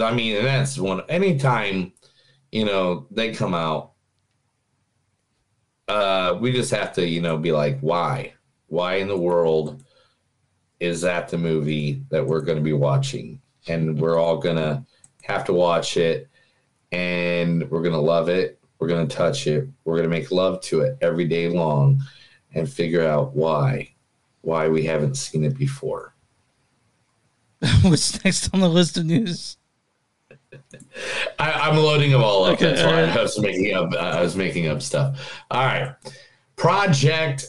I mean, and that's one. Anytime you know they come out, uh, we just have to you know be like, why, why in the world is that the movie that we're going to be watching, and we're all gonna have to watch it, and we're gonna love it, we're gonna touch it, we're gonna make love to it every day long and figure out why why we haven't seen it before. What's next on the list of news? I, I'm loading them all up. Okay, that's all right. why I was making up uh, I was making up stuff. All right. Project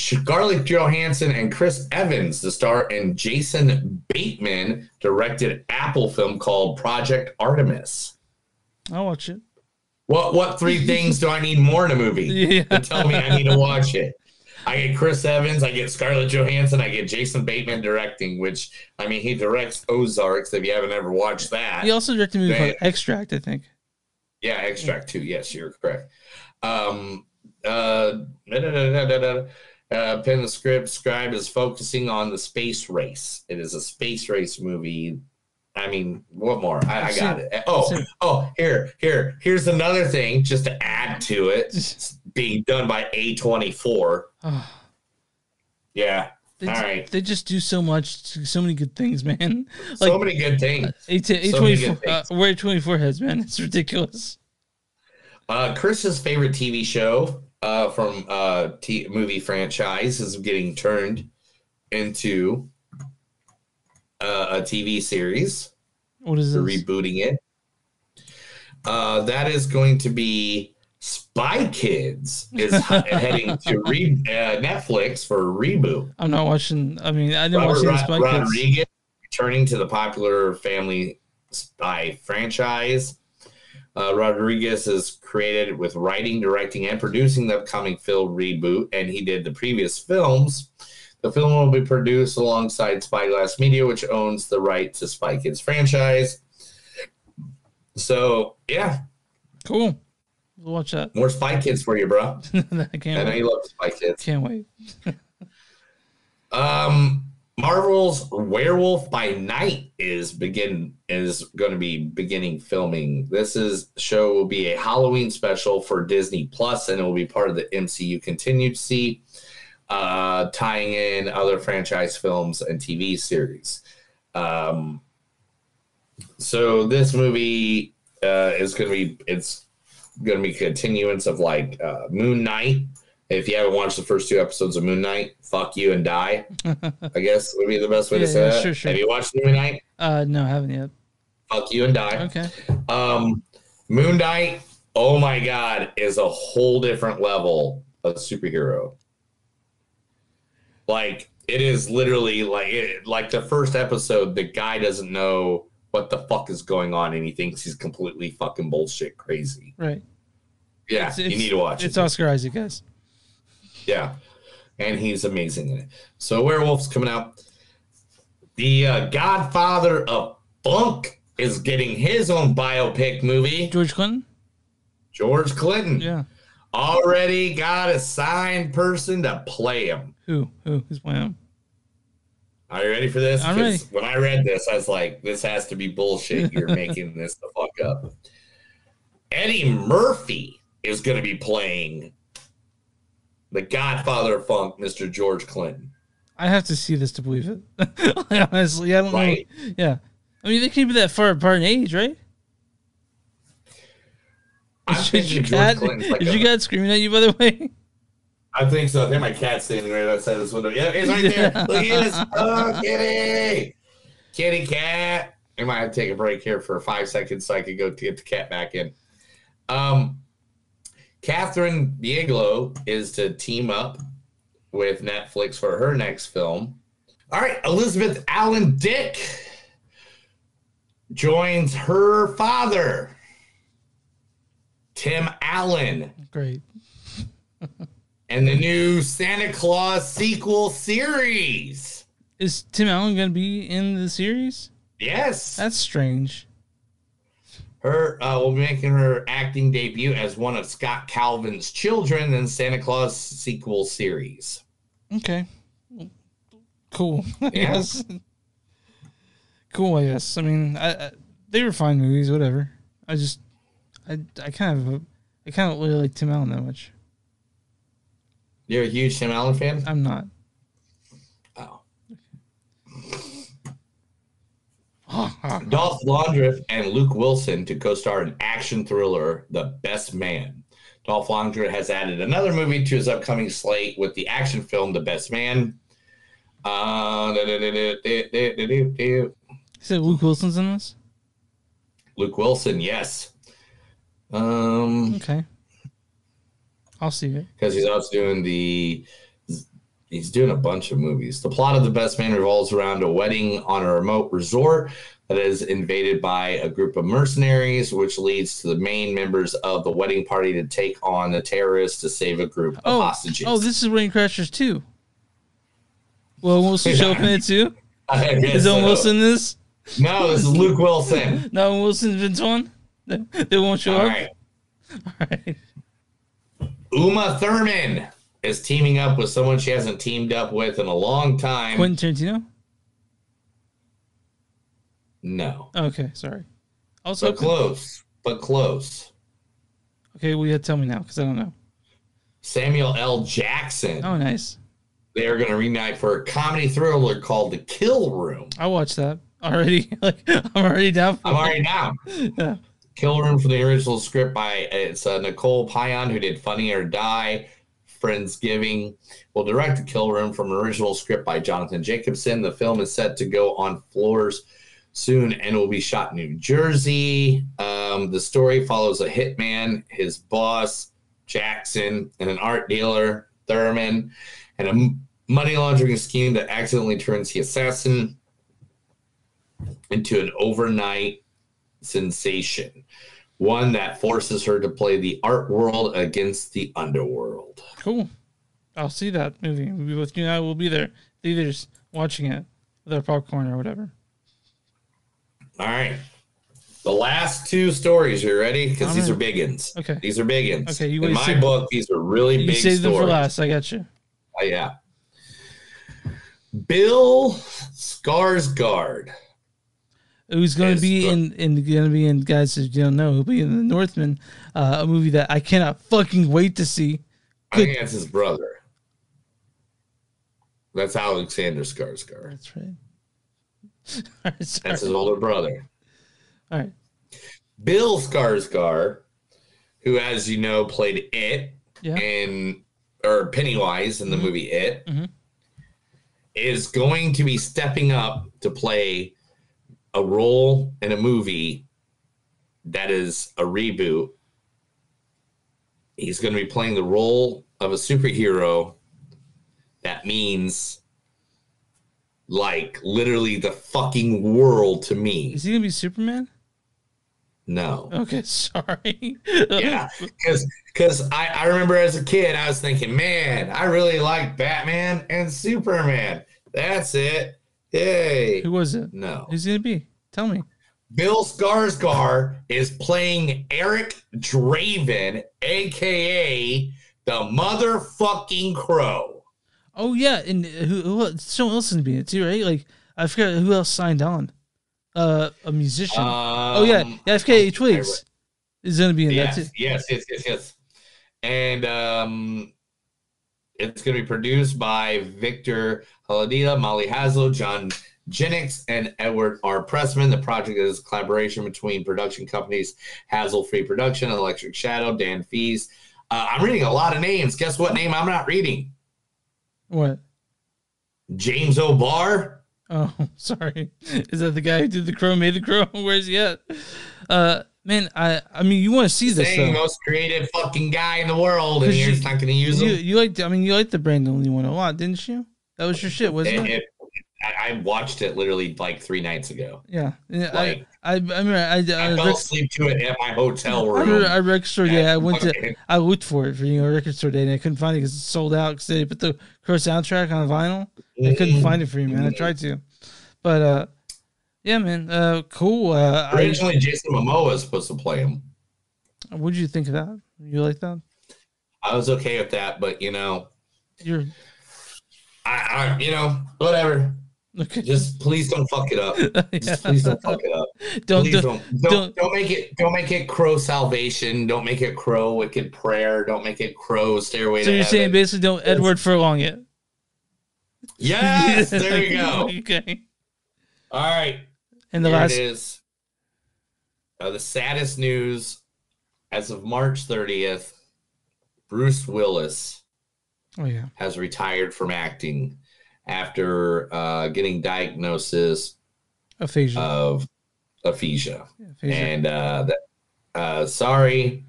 Scarlett Johansson and Chris Evans, the star, and Jason Bateman directed Apple film called Project Artemis. I'll watch it. What what three things do I need more in a movie yeah. to tell me I need to watch it? I get Chris Evans, I get Scarlett Johansson, I get Jason Bateman directing, which, I mean, he directs Ozarks, if you haven't ever watched that. He also directed a movie called Extract, I think. Yeah, Extract Two. Yes, you're correct. Um, uh, da, da, da, da, da, da. Uh, Pen the Script Scribe is focusing on the space race. It is a space race movie. I mean, what more? I, I got it. Oh, oh, here, here, here's another thing just to add to it. It's being done by A twenty-four. Yeah. They All just, right. They just do so much, so many good things, man. Like, so many good things. A twenty-four, where A twenty-four has been. It's ridiculous. Uh, Chris's favorite T V show uh, from uh, t movie franchise is getting turned into uh, a T V series. What is it? Rebooting it. Uh, that is going to be Spy Kids is heading to re uh, Netflix for a reboot. I'm not watching. I mean, I didn't Robert watch Rod Spy Rodriguez Kids. Rodriguez returning to the popular family spy franchise. Uh, Rodriguez is credited with writing, directing, and producing the upcoming film reboot, and he did the previous films. The film will be produced alongside Spyglass Media, which owns the right to Spy Kids franchise. So, yeah. Cool. We'll watch that. More Spy Kids for you, bro. I can't I know wait. You love Spy Kids. Can't wait. um, Marvel's Werewolf by Night is begin is going to be beginning filming. This is show will be a Halloween special for Disney Plus, and it will be part of the M C U Contingency, uh, tying in other franchise films and T V series. Um, so this movie uh, is going to be it's. Going to be continuance of like uh, Moon Knight. If you haven't watched the first two episodes of Moon Knight, fuck you and die. I guess would be the best way yeah, to say yeah, that. Sure, sure. Have you watched Moon Knight? Uh, no, I haven't yet. Fuck you and die. Okay. Um, Moon Knight. Oh my God, is a whole different level of superhero. Like it is literally like it, like the first episode, the guy doesn't know what the fuck is going on, and he thinks he's completely fucking bullshit crazy. Right. Yeah, it's, it's, you need to watch it. It's Oscar Isaac, guys. Yeah, and he's amazing in it. So Werewolf's coming out. The uh, Godfather of Funk is getting his own biopic movie. George Clinton? George Clinton. Yeah. Already got a signed person to play him. Who? Who is playing him? Are you ready for this? I'm ready. When I read this, I was like, this has to be bullshit. You're making this the fuck up. Eddie Murphy is going to be playing the Godfather of Funk, Mister George Clinton. I have to see this to believe it. Like, honestly, I don't right? know. Yeah. I mean, they can't be that far apart in age, right? I'm is thinking your George cat, Clinton's like Is a, your cat screaming at you, by the way? I think so. I think my cat's standing right outside this window. Yeah, it's right there. Yeah. Look at this. Oh, kitty. Kitty cat. I might have to take a break here for five seconds so I could go get the cat back in. Um, Catherine Bigelow is to team up with Netflix for her next film. All right. Elizabeth Allen Dick joins her father, Tim Allen. Great. And the new Santa Claus sequel series. Is Tim Allen going to be in the series? Yes. That's strange. Her uh, will be making her acting debut as one of Scott Calvin's children in Santa Claus sequel series. Okay. Cool. I yeah. guess. Cool, I guess. I mean, I, I, they were fine movies, whatever. I just, I, I kind of, I kind of really like Tim Allen that much. You're a huge Tim Allen fan? I'm not. Oh. Dolph Lundgren and Luke Wilson to co-star an action thriller, The Best Man. Dolph Lundgren has added another movie to his upcoming slate with the action film, The Best Man. Uh, do, do, do, do, do, do, do. Is it Luke Wilson's in this? Luke Wilson, yes. Um, okay. I'll see it because he's also doing the he's doing a bunch of movies. The plot of The Best Man revolves around a wedding on a remote resort that is invaded by a group of mercenaries, which leads to the main members of the wedding party to take on the terrorists to save a group of oh, hostages. Oh, this is Wedding Crashers two. Well, Wilson show up in it too. Is Owen so. Wilson this? No, this is Luke Wilson. No, Wilson's been torn. They won't show up. All right. All right. Uma Thurman is teaming up with someone she hasn't teamed up with in a long time. Quentin Tarantino? No. Okay, sorry. Also, but close. But close. Okay, well, yeah, tell me now, because I don't know. Samuel L. Jackson. Oh, nice. They are going to reunite for a comedy thriller called The Kill Room. I watched that already. Like, I'm already down. For I'm that. already down. Yeah. Kill Room for the original script by it's uh, Nicole Pion, who did Funny or Die, Friendsgiving. Will direct The Kill Room from an original script by Jonathan Jacobson. The film is set to go on floors soon and will be shot in New Jersey. Um, the story follows a hitman, his boss, Jackson, and an art dealer, Thurman, and a money laundering scheme that accidentally turns the assassin into an overnight sensation. One that forces her to play the art world against the underworld. Cool. I'll see that movie. We both, you and I will be there. Either just watching it with our popcorn or whatever. All right. The last two stories. You ready? Because these, right. okay. these are big ones. Okay. These are big ones. Okay. In my save, book, these are really big stories. You saved them for last. I got you. Oh, yeah. Bill Skarsgård. Who's going to be in, in going to be in guys that you don't know? He'll be in The Northman, uh, a movie that I cannot fucking wait to see. Good. I think that's his brother. That's Alexander Skarsgård. That's right. Right, that's his older brother. All right. Bill Skarsgård, who, as you know, played It yeah. in or Pennywise in the mm-hmm. movie It, mm-hmm. is going to be stepping up to play a role in a movie that is a reboot. He's going to be playing the role of a superhero. That means, like, literally the fucking world to me. Is he going to be Superman? No. Okay, sorry. Yeah, because I, I remember as a kid, I was thinking, man, I really like Batman and Superman. That's it. Yay. Who was it? No. Who's it going to be? Tell me. Bill Skarsgård is playing Eric Draven, a k a the motherfucking Crow. Oh, yeah, and who, who someone else is being it too, right? Like, I forgot who else signed on. Uh, a musician. Um, oh, yeah, yeah, F K A Twigs is going to be in yes, that too. Yes, yes, yes, yes. And um, it's going to be produced by Victor Haladita, Molly Haslow, John Jennings, and Edward R. Pressman. The project is a collaboration between production companies Hassle Free Production, Electric Shadow, Dan Fees. Uh, I'm reading a lot of names. Guess what name I'm not reading? What? James O'Barr? Oh, sorry. Is that the guy who did The Crow, made The Crow? Where's he at? Uh, man, I I mean, you want to see this. Saying most creative fucking guy in the world, and you're just not going to use him. You, you liked, I mean, you liked the Brandon Lee one a lot, didn't you? That was your shit, wasn't it? it? it I watched it literally like three nights ago. Yeah. Like, I I, I, mean, I, I, I fell rec- asleep to it at my hotel room. I, remember, I record store day. I, I went to, I looked for it for, you know, record store day, and I couldn't find it because it's sold out because they put the Crow soundtrack on vinyl. I couldn't find it for you, man. I tried to, but uh, yeah, man. Uh, cool. Uh, Originally, I, Jason Momoa was supposed to play him. What did you think of that? You like that? I was okay with that, but you know, you're, I, I you know, whatever. Okay. Just please don't fuck it up. Just please don't fuck it up. Don't don't, don't don't don't make it don't make it Crow Salvation. Don't make it Crow Wicked Prayer. Don't make it Crow Stairway. So to you're heaven. Saying basically don't it's, Edward Furlong it. Yes, there you go. Okay. All right. And the Here last it is uh, the saddest news as of March thirtieth. Bruce Willis oh, yeah. has retired from acting after uh, getting diagnosis aphasia. of aphasia. Yeah, aphasia. And uh, that, uh, sorry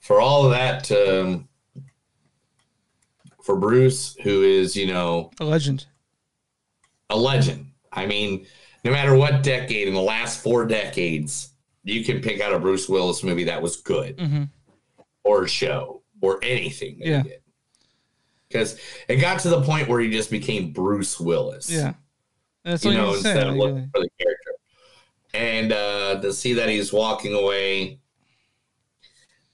for all of that um, for Bruce, who is, you know... A legend. A legend. I mean, no matter what decade, in the last four decades, you can pick out a Bruce Willis movie that was good mm-hmm. or a show or anything that yeah. he did. Because it got to the point where he just became Bruce Willis. Yeah. That's you what know, instead saying, of looking really. for the character. And uh, to see that he's walking away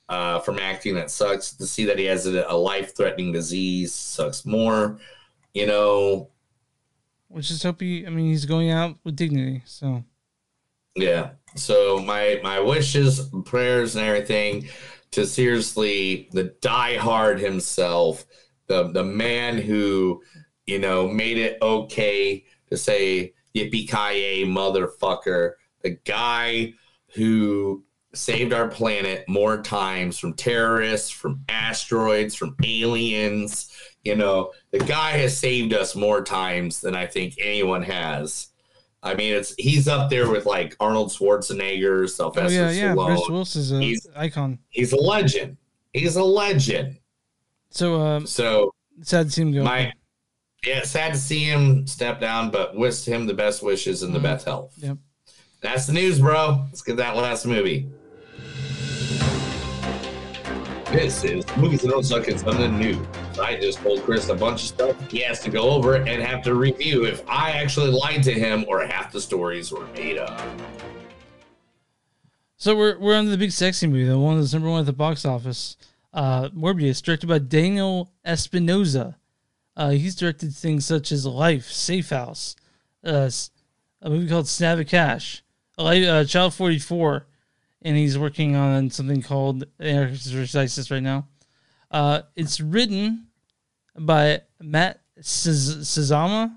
uh, from acting, that sucks. To see that he has a, a life-threatening disease sucks more, you know. Let's just hope he, I mean, he's going out with dignity, so. Yeah, so my, my wishes, prayers, and everything to seriously the diehard himself, the, the man who, you know, made it okay to say yippee-ki-yay, motherfucker, the guy who saved our planet more times from terrorists, from asteroids, from aliens. You know, the guy has saved us more times than I think anyone has. I mean, it's he's up there with like Arnold Schwarzenegger, Sylvester oh, yeah, Stallone. Yeah, Bruce Willis is an he's, icon. He's a legend. He's a legend. So, um, so sad to see him go. My, yeah, sad to see him step down, but wish him the best wishes and the mm-hmm. best health. Yep. That's the news, bro. Let's get that last movie. This is Movies That Don't Suck and Something New. I just told Chris a bunch of stuff he has to go over and have to review if I actually lied to him or half the stories were made up. So we're we're on the big sexy movie, the one that's number one at the box office. Uh, Morbius, directed by Daniel Espinosa. Uh, he's directed things such as Life, Safe House, uh, a movie called Snab a Cash, uh, Child forty-four, and he's working on something called Anarchist right now. Uh, it's written by Matt Sazama.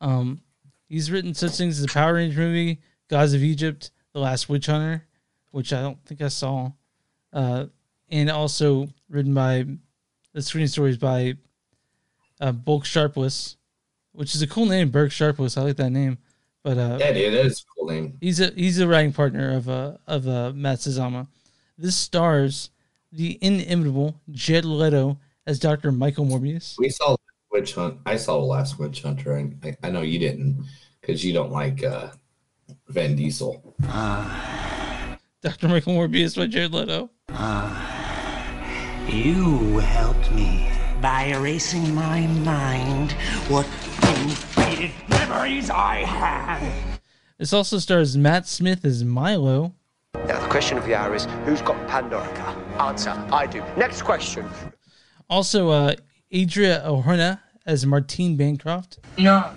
Um, he's written such things as the Power Rangers movie, Gods of Egypt, The Last Witch Hunter, which I don't think I saw, uh, and also written by the screen stories by uh, Burke Sharpless, which is a cool name, Burke Sharpless. I like that name. But uh, yeah, dude, that is a cool name. He's a he's a writing partner of uh of uh, Matt Sazama. This stars the inimitable Jared Leto as Doctor Michael Morbius. We saw Witch Hunt. I saw The Last Witch Hunter. I, I know you didn't because you don't like uh, Vin Diesel. Uh, Doctor Michael Morbius by Jared Leto. Uh, you helped me by erasing my mind. What faded memories I have. This also stars Matt Smith as Milo. Now the question of the hour is, who's got Pandorica? Answer, I do. Next question. Also, uh, Adria Arjona as Martine Bancroft. No.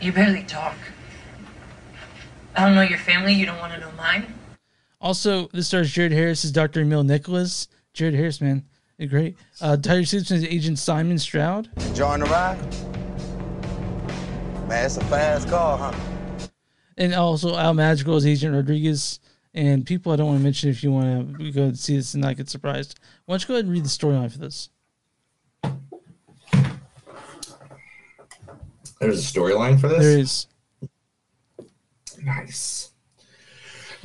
You barely talk. I don't know your family, you don't want to know mine. Also, this stars Jared Harris as Doctor Emil Nicholas. Jared Harris, man, great. Uh, Tyler Simpson as Agent Simon Stroud. Enjoying the ride? Man, that's a fast car, huh? And also Al Madrigal as Agent Rodriguez. And people I don't want to mention if you want to go and see this and not get surprised. Why don't you go ahead and read the storyline for this? There's a storyline for this? There is. Nice.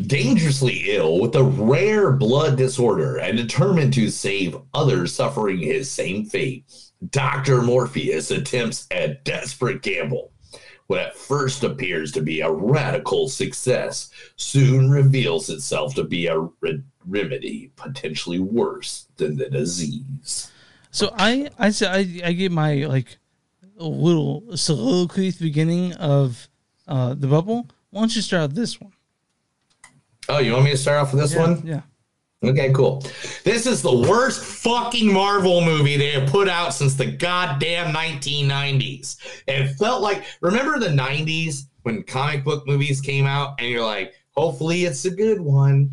Dangerously ill with a rare blood disorder and determined to save others suffering his same fate, Doctor Morpheus attempts a desperate gamble. What at first appears to be a radical success soon reveals itself to be a re- remedy potentially worse than the disease. So I, I, I, I get my like little soliloquy at the beginning of uh, The Bubble. Why don't you start out this one? Oh, you want me to start off with this yeah, one? Yeah. Okay, cool. This is the worst fucking Marvel movie they have put out since the goddamn nineteen nineties. It felt like, remember the nineties when comic book movies came out and you're like, hopefully it's a good one,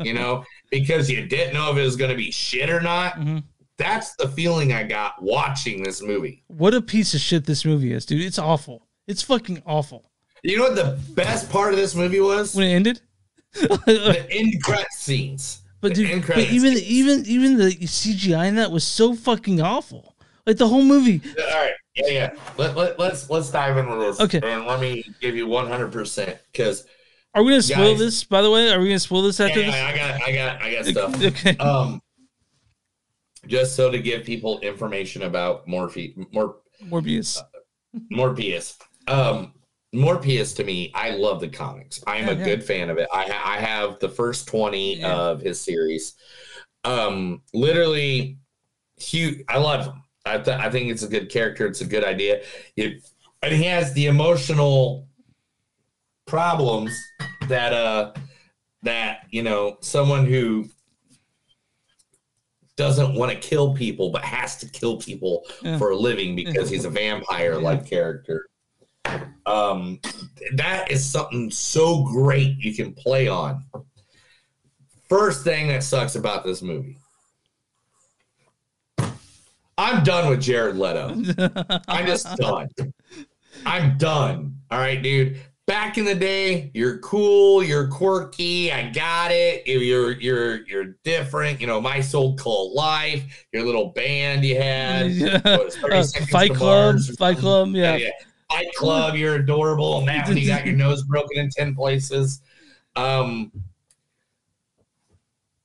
you know, because you didn't know if it was going to be shit or not. Mm-hmm. That's the feeling I got watching this movie. What a piece of shit this movie is, dude. It's awful. It's fucking awful. You know what the best part of this movie was? When it ended? The end credits scenes. But dude, but even even even the C G I in that was so fucking awful. Like the whole movie. All right, yeah, yeah. Let, let let's let's dive into this. Okay, and let me give you one hundred percent because are we gonna spoil guys, this? By the way, are we gonna spoil this after yeah, this? I got I got I got stuff. Okay. Um, just so to give people information about Morphe, Mor Morbius, uh, Morbius, um. Morpheus, to me, I love the comics. I'm yeah, a yeah. good fan of it. I, I have the first twenty yeah. of his series. Um, literally, huge. I love him. I, th- I think it's a good character. It's a good idea. It, and he has the emotional problems that uh that you know someone who doesn't want to kill people but has to kill people yeah. for a living because he's a vampire like yeah. character. Um, that is something so great you can play on. First thing that sucks about this movie. I'm done with Jared Leto. I'm just done. I'm done. All right, dude. Back in the day, you're cool, you're quirky, I got it. You're you're you're different. You know, My So Called Life, your little band you had. Yeah. What, uh, Fight Club, Fight Club, yeah. yeah, yeah. Fight Club, you're adorable. And that when you got your nose broken in ten places. Um,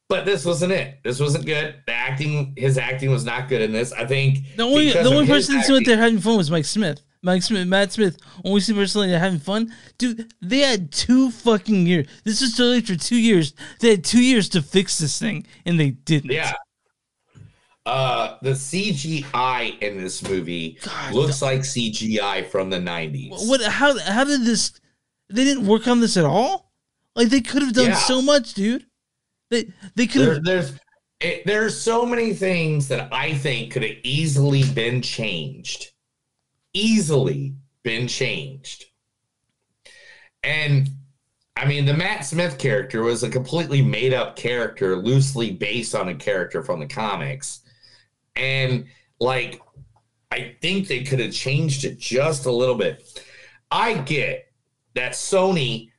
But this wasn't it. This wasn't good. The acting, his acting was not good in this. I think the only the only person that acting, they're having fun was Mike Smith. Mike Smith, Matt Smith. Only person they're having fun, dude. They had two fucking years. This was delayed for two years. They had two years to fix this thing, and they didn't. Yeah. Uh, the C G I in this movie God, looks the, like C G I from the nineties. What? How? How did this? They didn't work on this at all. Like they could have done yeah. so much, dude. They, they could. There, there's it, there's so many things that I think could have easily been changed, easily been changed. And I mean, the Matt Smith character was a completely made up character, loosely based on a character from the comics. And like, I think they could have changed it just a little bit. I get that Sony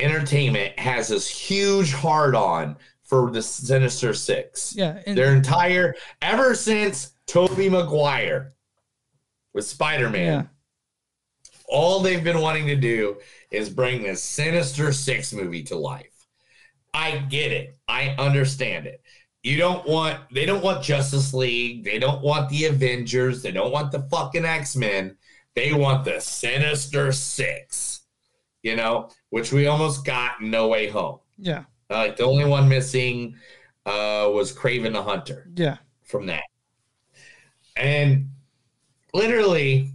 Entertainment has this huge hard-on for the Sinister Six. Yeah, and their entire ever since Tobey Maguire with Spider-Man, yeah. all they've been wanting to do is bring this Sinister Six movie to life. I get it. I understand it. You don't want they don't want Justice League. They don't want the Avengers. They don't want the fucking X-Men. They want the Sinister Six. You know, which we almost got in No Way Home. Yeah. Uh, like the only one missing uh, was Kraven the Hunter. Yeah. From that. And literally,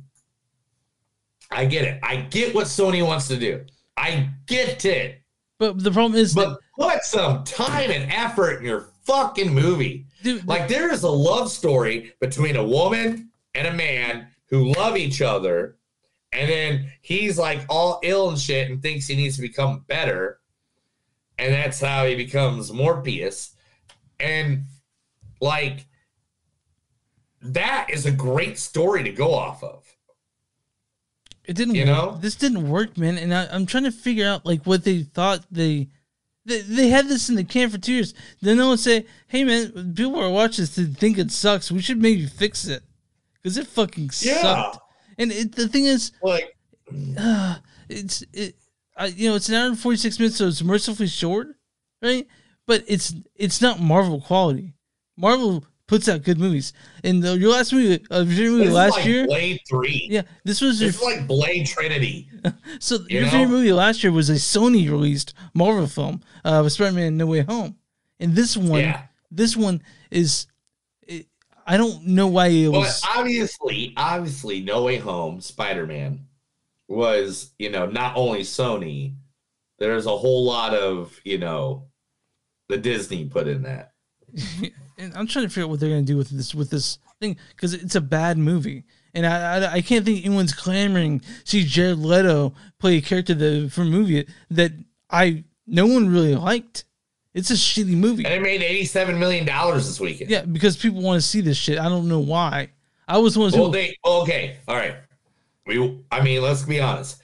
I get it. I get what Sony wants to do. I get it. But the problem is... But put some time and effort in your fucking movie. Dude, like there is a love story between a woman and a man who love each other. And then he's like all ill and shit and thinks he needs to become better. And that's how he becomes Morpheus. And like, that is a great story to go off of. It didn't, you know, this didn't work, man. And I, I'm trying to figure out like what they thought they, they, they had this in the can for two years. Then no one say, hey man, people are watching this and think it sucks. We should maybe fix it. Cause it fucking yeah. sucked. And it, the thing is, like, uh, it's it, uh, you know, it's an hour and forty six minutes, so it's mercifully short, right? But it's it's not Marvel quality. Marvel puts out good movies, and the, your last movie, uh, your movie last like year, Blade Three. Yeah, this was it's like Blade Trinity. So you your favorite movie last year was a Sony released Marvel film, uh, with Spider-Man: No Way Home, and this one, yeah. this one is. I don't know why it was. But obviously, obviously, No Way Home, Spider-Man was, you know, not only Sony. There's a whole lot of, you know, the Disney put in that. And I'm trying to figure out what they're gonna do with this with this thing because it's a bad movie, and I, I I can't think anyone's clamoring to see Jared Leto play a character that, from a movie that I no one really liked. It's a shitty movie. And it made eighty-seven million dollars this weekend. Yeah, because people want to see this shit. I don't know why. I was one of those well, people... they, okay, all right. We, I mean, let's be honest.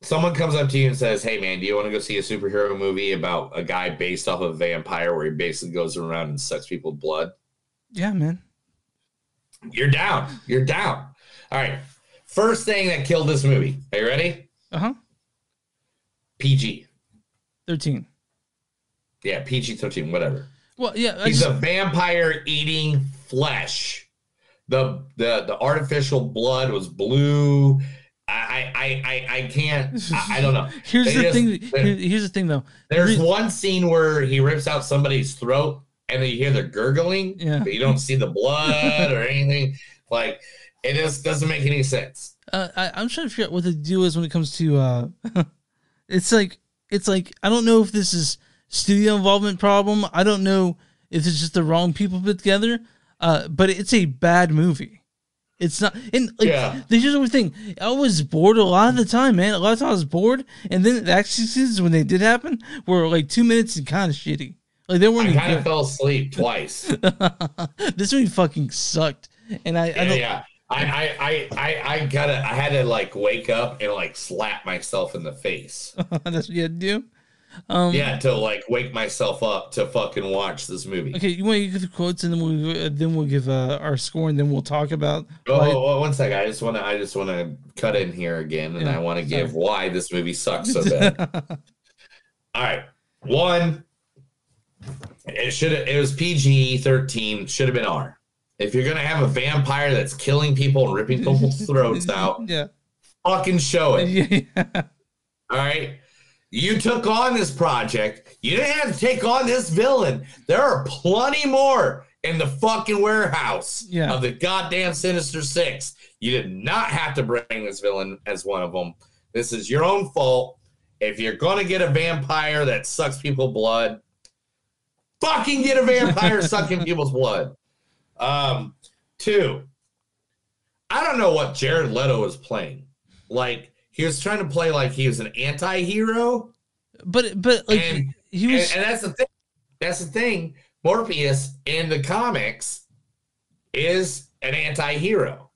Someone comes up to you and says, hey, man, do you want to go see a superhero movie about a guy based off of a vampire where he basically goes around and sucks people's blood? Yeah, man. You're down. You're down. All right. First thing that killed this movie. Are you ready? Uh-huh. P G. thirteen. Yeah, P G thirteen, whatever. Well, yeah, he's just... a vampire eating flesh. The the the artificial blood was blue. I I I I can't. I, I don't know. here's they the just, thing. They, here's the thing, though. There's Re one scene where he rips out somebody's throat, and then you hear the gurgling, yeah. but you don't see the blood or anything. Like it just doesn't make any sense. Uh, I, I'm trying to figure out what the deal is when it comes to uh, It's like, it's like, I don't know if this is studio involvement problem. I don't know if it's just the wrong people put together, uh, but it's a bad movie. It's not, and like, yeah. This is the thing. I was bored a lot of the time, man. A lot of times I was bored, and then the action scenes when they did happen were like two minutes and kind of shitty. Like they weren't. I kind of fell asleep twice. This movie fucking sucked, and I. Yeah, I don't, yeah. I, I, I, I gotta. I had to like wake up and like slap myself in the face. That's what you had to do. Um, yeah, to like wake myself up to fucking watch this movie. Okay, you want to give the quotes, and then we'll uh, then we'll give uh, our score, and then we'll talk about. Oh, why... oh one second! I just want to I just want to cut in here again, and yeah, I want to give why this movie sucks so bad. All right, one. It should it was P G thirteen. Should have been R. If you're gonna have a vampire that's killing people and ripping people's throats out, yeah, fucking show it. Yeah. All right. You took on this project. You didn't have to take on this villain. There are plenty more in the fucking warehouse yeah. of the goddamn Sinister Six. You did not have to bring this villain as one of them. This is your own fault. If you're going to get a vampire that sucks people's blood, fucking get a vampire sucking people's blood. Um, two, I don't know what Jared Leto is playing. Like, he was trying to play like he was an anti-hero. But, but like, and, he was... And, and that's the thing. That's the thing. Morpheus in the comics is an anti-hero.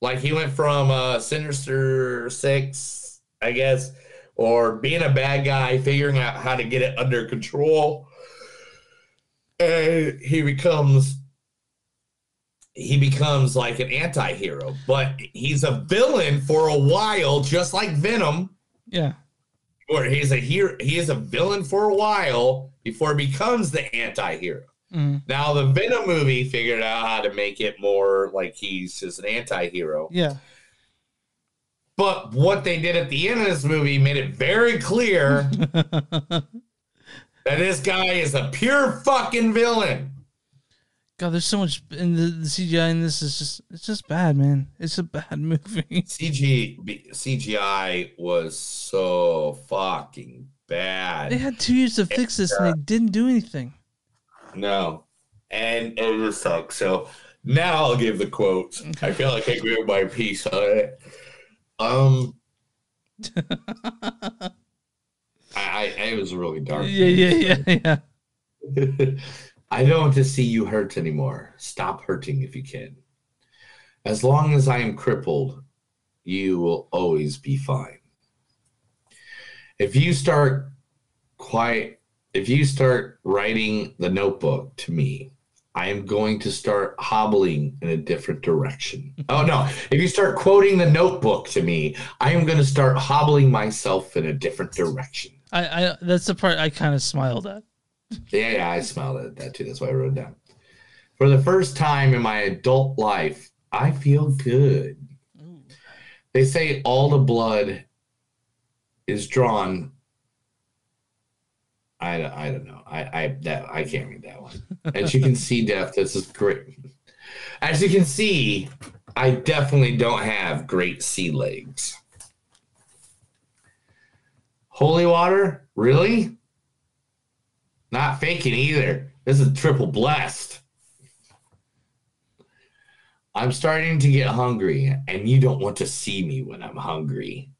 Like, he went from uh, Sinister Six, I guess, or being a bad guy, figuring out how to get it under control. And he becomes... He becomes like an anti-hero, but he's a villain for a while, just like Venom. Yeah. Or he's a hero. He is a villain for a while before he becomes the anti-hero. Mm. Now, the Venom movie figured out how to make it more like he's just an anti-hero. Yeah. But what they did at the end of this movie made it very clear that this guy is a pure fucking villain. God, there's so much in the, the C G I in this. Is just it's just bad, man. It's a bad movie. C G C G I was so fucking bad. They had two years to fix and, this, uh, and they didn't do anything. No, and it just sucks. So now I'll give the quotes. I feel like I gave my piece on it. Um, I, I it was really dark. Yeah, yeah, yeah, yeah. I don't want to see you hurt anymore. Stop hurting if you can. As long as I am crippled, you will always be fine. If you start quiet, if you start writing the notebook to me, I am going to start hobbling in a different direction. Oh, no. If you start quoting the notebook to me, I am going to start hobbling myself in a different direction. I, I that's the part I kind of smiled at. Yeah, yeah, I smiled at that too. That's why I wrote it down. For the first time in my adult life, I feel good. Ooh. They say all the blood is drawn. I don't, I don't know. I I that I can't read that one. As you can see, Def, this is great. As you can see, I definitely don't have great sea legs. Holy water, really? Not faking either. This is triple blessed. I'm starting to get hungry, and you don't want to see me when I'm hungry.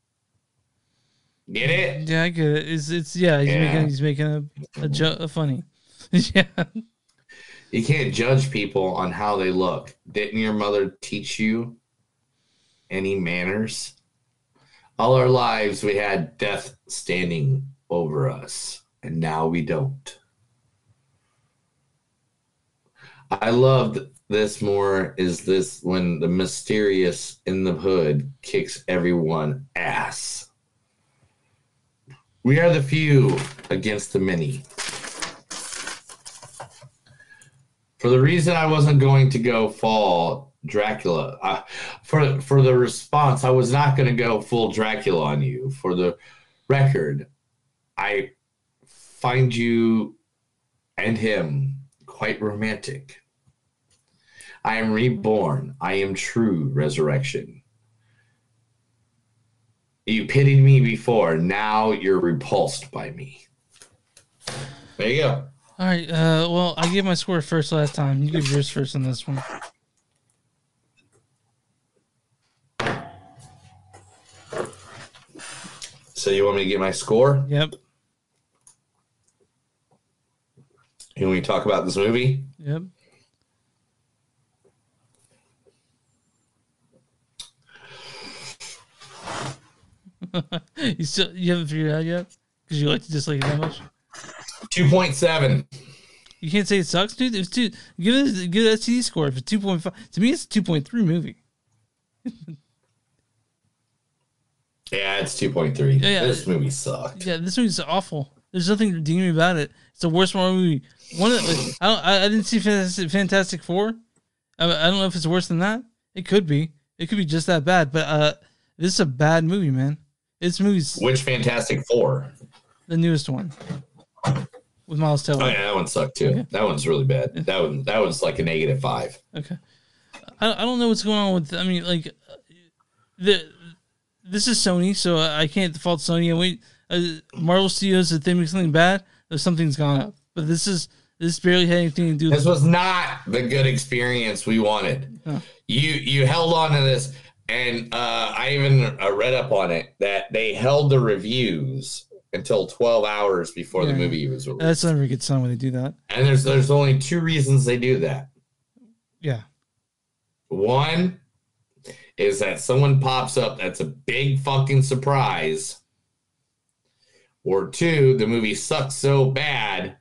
Get it? Yeah, I get it. It's, it's yeah, he's yeah. making he's making a, a, ju- a funny. Yeah. You can't judge people on how they look. Didn't your mother teach you any manners? All our lives, we had death standing over us, and now we don't. I loved this more is this when the mysterious in the hood kicks everyone ass. We are the few against the many. For the reason I wasn't going to go fall Dracula. Uh, for, for the response, I was not going to go full Dracula on you. For the record, I find you and him quite romantic. I am reborn. I am true resurrection. You pitied me before. Now you're repulsed by me. There you go. All right. Uh, well, I gave my score first last time. You give yours first on this one. So you want me to get my score? Yep. You want me to talk about this movie? Yep. you still you haven't figured it out yet? Because you like to dislike it that much? two point seven. You can't say it sucks, dude. It's two. Give it give it a T D score. If it's two point five, to me, it's a two point three movie. Yeah, it's two point three. Yeah, yeah. This movie sucked. Yeah, this movie's awful. There's nothing redeeming about it. It's the worst Marvel movie. One of the, I, don't, I I didn't see Fantastic Four. I, I don't know if it's worse than that. It could be. It could be just that bad. But uh, this is a bad movie, man. This movie's which Fantastic Four? The newest one with Miles Teller. Oh yeah, that one sucked too. Okay. That one's really bad. That one that one's like a negative five. Okay. I I don't know what's going on with. I mean, like the. This is Sony, so I can't fault Sony. And we, uh, Marvel Studios, if they make something bad, something's gone up. But this is this barely had anything to do. This was not the good experience we wanted. Huh. You you held on to this, and uh, I even uh, read up on it that they held the reviews until twelve hours before yeah. the movie was released. That's never a good sign when they do that. And there's there's only two reasons they do that. Yeah. One. Is that someone pops up that's a big fucking surprise. Or two, the movie sucks so bad.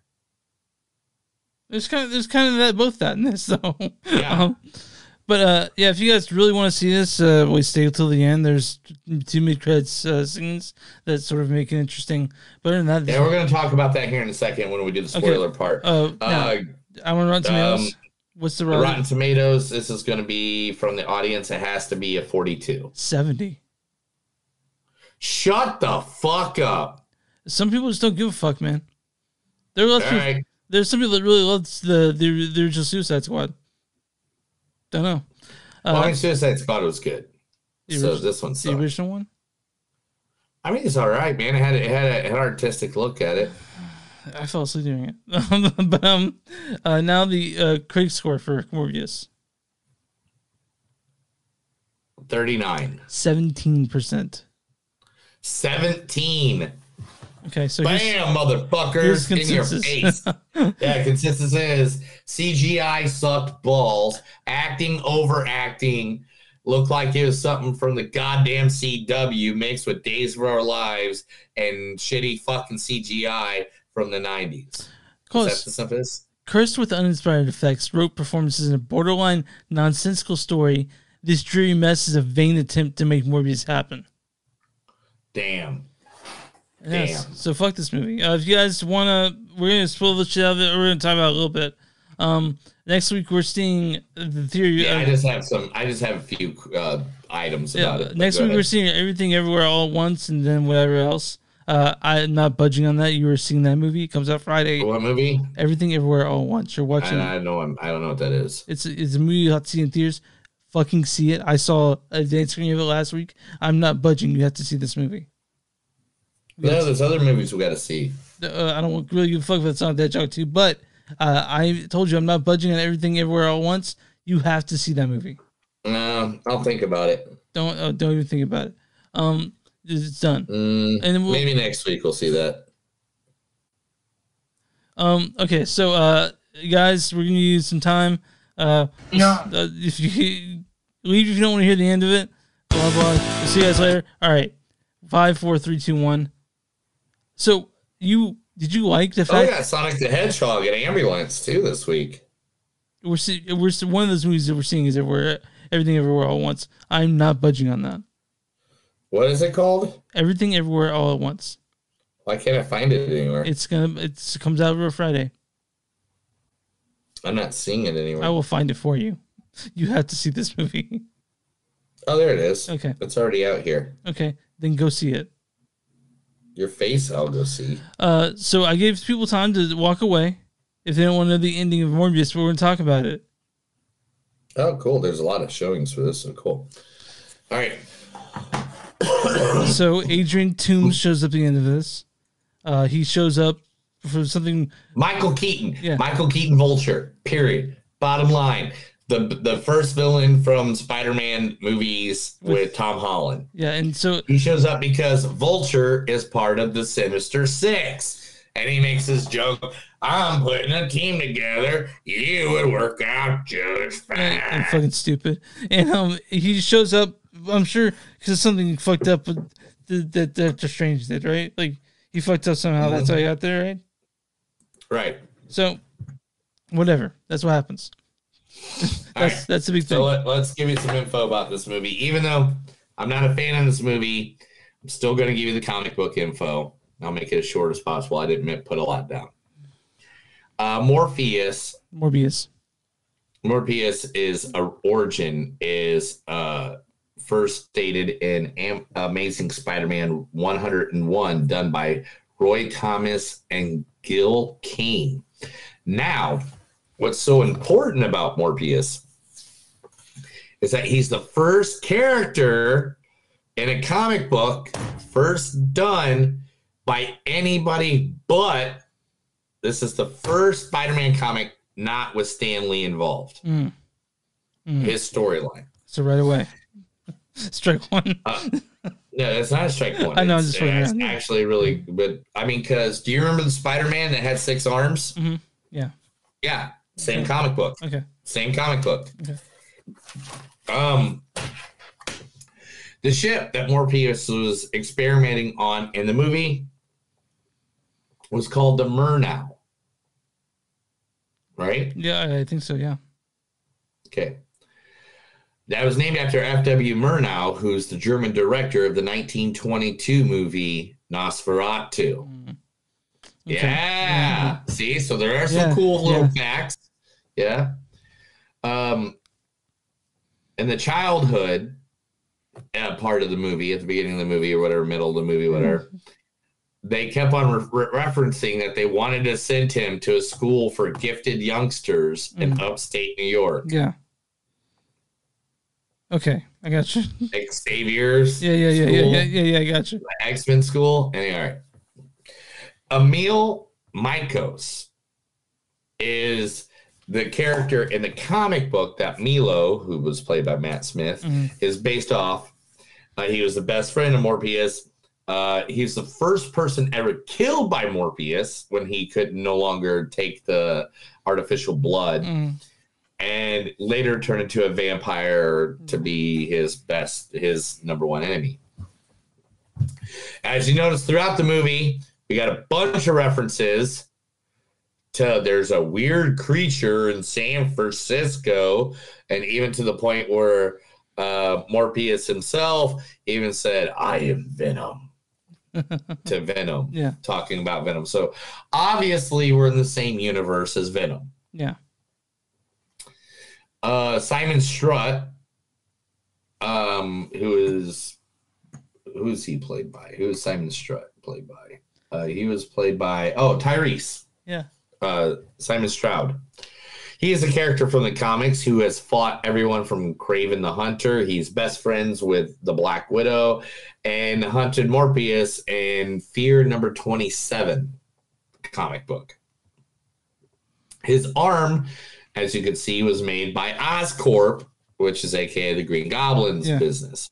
There's kind of there's kind of that both that in this though. Yeah. Um, but uh, yeah, if you guys really want to see this, uh, we stay till the end. There's two mid credits uh, scenes that sort of make it interesting. But in that, yeah, we're gonna talk about that here in a second when we do the spoiler okay. part. Uh, uh, uh, I want to run some um, What's the, the Rotten Tomatoes? This is going to be from the audience. It has to be a forty-two. seventy. Shut the fuck up. Some people just don't give a fuck, man. There are right. There's some people that really love the the the original Suicide Squad. Don't know. Well, uh, I mean, Suicide Squad was good. So original, this one's the original one. I mean, it's all right, man. It had it had, a, it had an artistic look at it. I fell asleep doing it. But um, uh, now the uh, critic score for Morbius. thirty-nine. seventeen percent. seventeen. Okay, so bam, motherfuckers, in your face. Yeah, consensus is C G I sucked balls. Acting, overacting. Looked like it was something from the goddamn C W mixed with Days of Our Lives and shitty fucking C G I. From the nineties. Close. Cursed with uninspired effects, rote performances in a borderline nonsensical story, this dreary mess is a vain attempt to make Morbius happen. Damn. Yes. Damn. So fuck this movie. Uh, if you guys want to, we're going to spoil the shit out of it. We're going to talk about it a little bit. Um, next week we're seeing the theory. Yeah, of, I just have some. I just have a few uh, items yeah, about it. Next week ahead. We're seeing Everything Everywhere All at Once and then whatever else. Uh, I'm not budging on that. You were seeing that movie. It comes out Friday. What movie? Everything Everywhere All at Once. You're watching. I, I know. I'm, I don't know what that is. It's it's a movie you have to see in theaters. Fucking see it. I saw a advanced screening of it last week. I'm not budging. You have to see this movie. We no, there's other movies we got to see. Uh, I don't really give a fuck if it's not that joke too. But uh, I told you I'm not budging on Everything Everywhere All at Once. You have to see that movie. No, I'll think about it. Don't uh, don't even think about it. Um. It's done. Mm, and then we'll, maybe next week we'll see that. Um. Okay. So, uh, guys, we're gonna use some time. Uh, yeah. uh If you leave, if you don't want to hear the end of it, blah blah. We'll see you guys later. All right. Five, four, three, two, one. So you did you like the fact? Oh yeah, Sonic the Hedgehog and Ambulance too this week. We're see, we're one of those movies that we're seeing is everywhere, Everything Everywhere All at Once. I'm not budging on that. What is it called? Everything Everywhere All at Once. Why can't I find it anywhere? It's gonna it's, it comes out every Friday. I'm not seeing it anywhere. I will find it for you. You have to see this movie. Oh, there it is. Okay. It's already out here. Okay. Then go see it. Your face I'll go see. Uh so I gave people time to walk away if they don't want to know the ending of Morbius, but we're gonna talk about it. Oh, cool. There's a lot of showings for this, so cool. All right. So Adrian Toomes shows up at the end of this. Uh, he shows up for something. Michael Keaton. Yeah. Michael Keaton Vulture, period. Bottom line. The the first villain from Spider-Man movies with, with Tom Holland. Yeah, and so he shows up because Vulture is part of the Sinister Six. And he makes this joke, I'm putting a team together. You would work out just fine. And fucking stupid. And um, he shows up, I'm sure, because something fucked up with that Doctor Strange did, right? Like, he fucked up somehow. Mm-hmm. That's how he got there, right? Right. So, whatever. That's what happens. that's right. That's a big thing. So let, let's give you some info about this movie. Even though I'm not a fan of this movie, I'm still going to give you the comic book info. I'll make it as short as possible. I didn't put a lot down. Uh, Morpheus. Morpheus. Morpheus is a origin is uh, first stated in Am- Amazing Spider-Man one oh one, done by Roy Thomas and Gil King. Now, what's so important about Morpheus is that he's the first character in a comic book first done by anybody but this is the first Spider-Man comic not with Stan Lee involved. Mm. Mm. His storyline. So right away. Strike one. uh, no, it's not a strike one. I know. It's, it's actually really, but I mean, because do you remember the Spider-Man that had six arms? Mm-hmm. Yeah. Yeah. Same comic book. Okay. Same comic book. Okay. Um, the ship that Morpheus was experimenting on in the movie was called the Murnau. Right? Yeah, I think so, yeah. Okay. That was named after F W Murnau, who's the German director of the nineteen twenty-two movie Nosferatu. Mm. Okay. Yeah. Mm-hmm. See, so there are some yeah. cool little yeah. facts. Yeah. Um, and the childhood uh, part of the movie, at the beginning of the movie or whatever, middle of the movie, whatever, mm-hmm. they kept on re- referencing that they wanted to send him to a school for gifted youngsters mm-hmm. in upstate New York. Yeah. Okay, I got you. Xavier's. Yeah, yeah, yeah, school, yeah, yeah, yeah, yeah, I got you. X-Men school. Anyway, all right. Emil Mikos is the character in the comic book that Milo, who was played by Matt Smith, mm-hmm. is based off. Uh, he was the best friend of Morpheus. Uh, he's the first person ever killed by Morpheus when he could no longer take the artificial blood mm-hmm. and later turned into a vampire to be his best, his number one enemy. As you notice throughout the movie, we got a bunch of references to there's a weird creature in San Francisco, and even to the point where uh, Morpheus himself even said, I am Venom, to Venom, yeah. talking about Venom. So obviously we're in the same universe as Venom. Yeah. Uh, Simon Strutt, um, who is, who is he played by? Who is Simon Strutt played by? Uh, he was played by, oh, Tyrese. Yeah. Uh, Simon Stroud. He is a character from the comics who has fought everyone from Kraven the Hunter. He's best friends with the Black Widow and hunted Morpheus in Fear Number twenty-seven comic book. His arm, as you can see, was made by Oscorp, which is a k a the Green Goblin's yeah. business.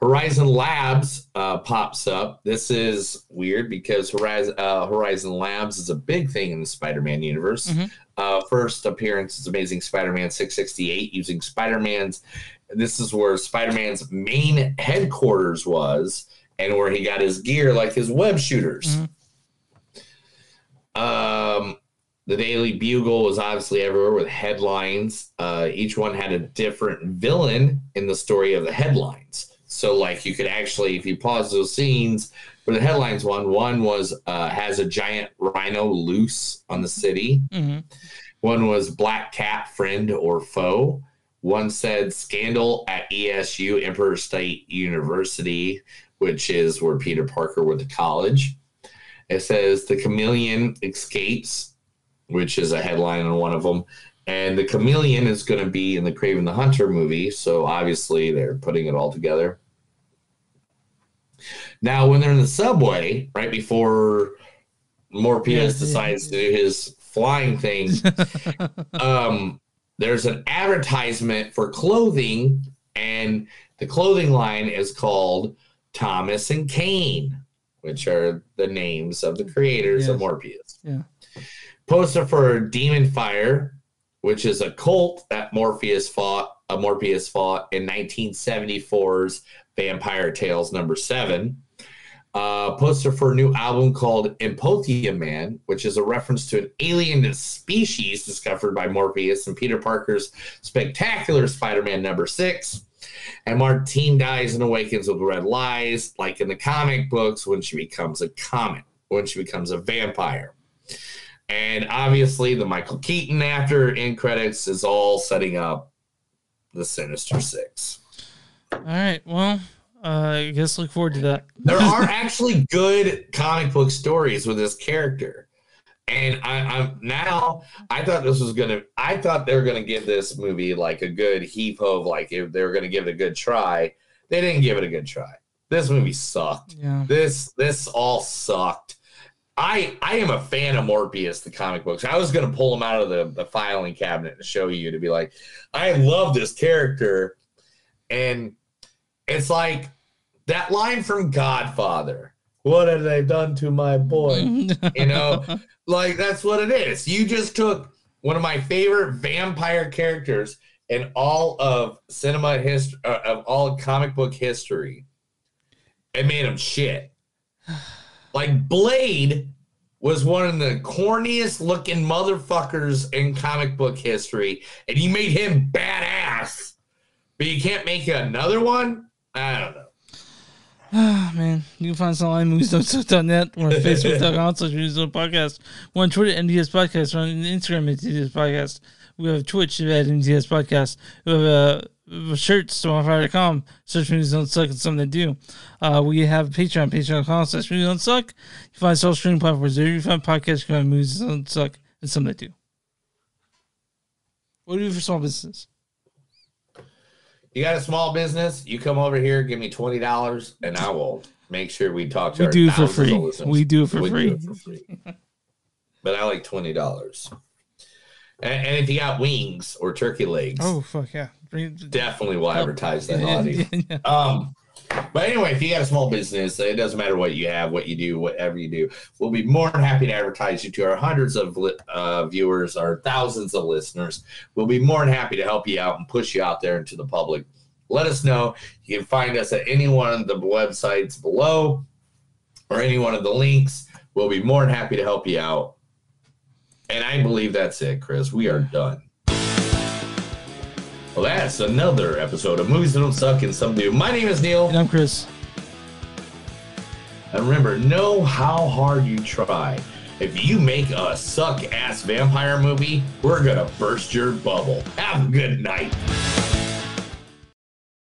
Horizon Labs uh, pops up. This is weird because Horizon, uh, Horizon Labs is a big thing in the Spider-Man universe. Mm-hmm. Uh, first appearance is Amazing Spider-Man six sixty-eight using Spider-Man's. This is where Spider-Man's main headquarters was and where he got his gear like his web shooters. Mm-hmm. Um, the Daily Bugle was obviously everywhere with headlines. Uh, each one had a different villain in the story of the headlines. So, like, you could actually, if you pause those scenes, for the headlines one, one was, uh, has a giant rhino loose on the city. Mm-hmm. One was black cat, friend or foe. One said scandal at E S U, Empire State University, which is where Peter Parker went to college. It says the chameleon escapes, which is a headline on one of them. And the chameleon is going to be in the Kraven the Hunter movie, so obviously they're putting it all together. Now, when they're in the subway, right before Morpheus yeah, yeah, decides yeah. to do his flying thing, um, there's an advertisement for clothing, and the clothing line is called Thomas and Kane, which are the names of the creators yes. of Morpheus. Yeah. Poster for Demon Fire, which is a cult that Morpheus fought, uh, Morpheus fought in nineteen seventy-four's Vampire Tales number seven. Uh, poster for a new album called Impothea Man, which is a reference to an alien species discovered by Morpheus and Peter Parker's spectacular Spider-Man number six. And Martine dies and awakens with red lies, like in the comic books, when she becomes a comet, when she becomes a vampire. And obviously, the Michael Keaton after end credits is all setting up the Sinister Six. All right. Well, uh, I guess look forward to that. There are actually good comic book stories with this character, and I, I'm now. I thought this was gonna. I thought they were gonna give this movie like a good heap of like if they were gonna give it a good try. They didn't give it a good try. This movie sucked. Yeah. This this all sucked. I, I am a fan of Morpheus, the comic books. I was going to pull him out of the, the filing cabinet and show you to be like, I love this character. And it's like that line from Godfather. What have they done to my boy? You know, like that's what it is. You just took one of my favorite vampire characters in all of cinema history, uh, of all comic book history, and made him shit. Like, Blade was one of the corniest looking motherfuckers in comic book history, and you made him badass, but you can't make another one? I don't know. Ah, man. You can find us online movies done so dot net. We're on Facebook dot com slash movies done podcast. We're on Twitter at M D S Podcast. We're on Instagram at M D S Podcast. We have Twitch at M D S Podcast. We have a... Uh, shirts to on fire dot com. Search movies don't suck. It's something to do. Uh, we have Patreon, patreon dot com. Search movies don't suck. You find social streaming platforms there. You find podcasts. You find movies don't suck. It's something to do. What do you do for small businesses? You got a small business? You come over here, give me twenty dollars, and I will make sure we talk to. We our do for free. We do it for we free. Do it for free. But I like twenty dollars. And, and if you got wings or turkey legs, oh fuck yeah. Definitely will advertise that audience. Um, but anyway, if you got a small business, it doesn't matter what you have, what you do, whatever you do. We'll be more than happy to advertise you to our hundreds of uh, viewers, our thousands of listeners. We'll be more than happy to help you out and push you out there into the public. Let us know. You can find us at any one of the websites below or any one of the links. We'll be more than happy to help you out. And I believe that's it, Chris. We are done. Well, that's another episode of Movies That Don't Suck and Some Do. My name is Neil. And I'm Chris. And remember, know how hard you try. If you make a suck-ass vampire movie, we're going to burst your bubble. Have a good night.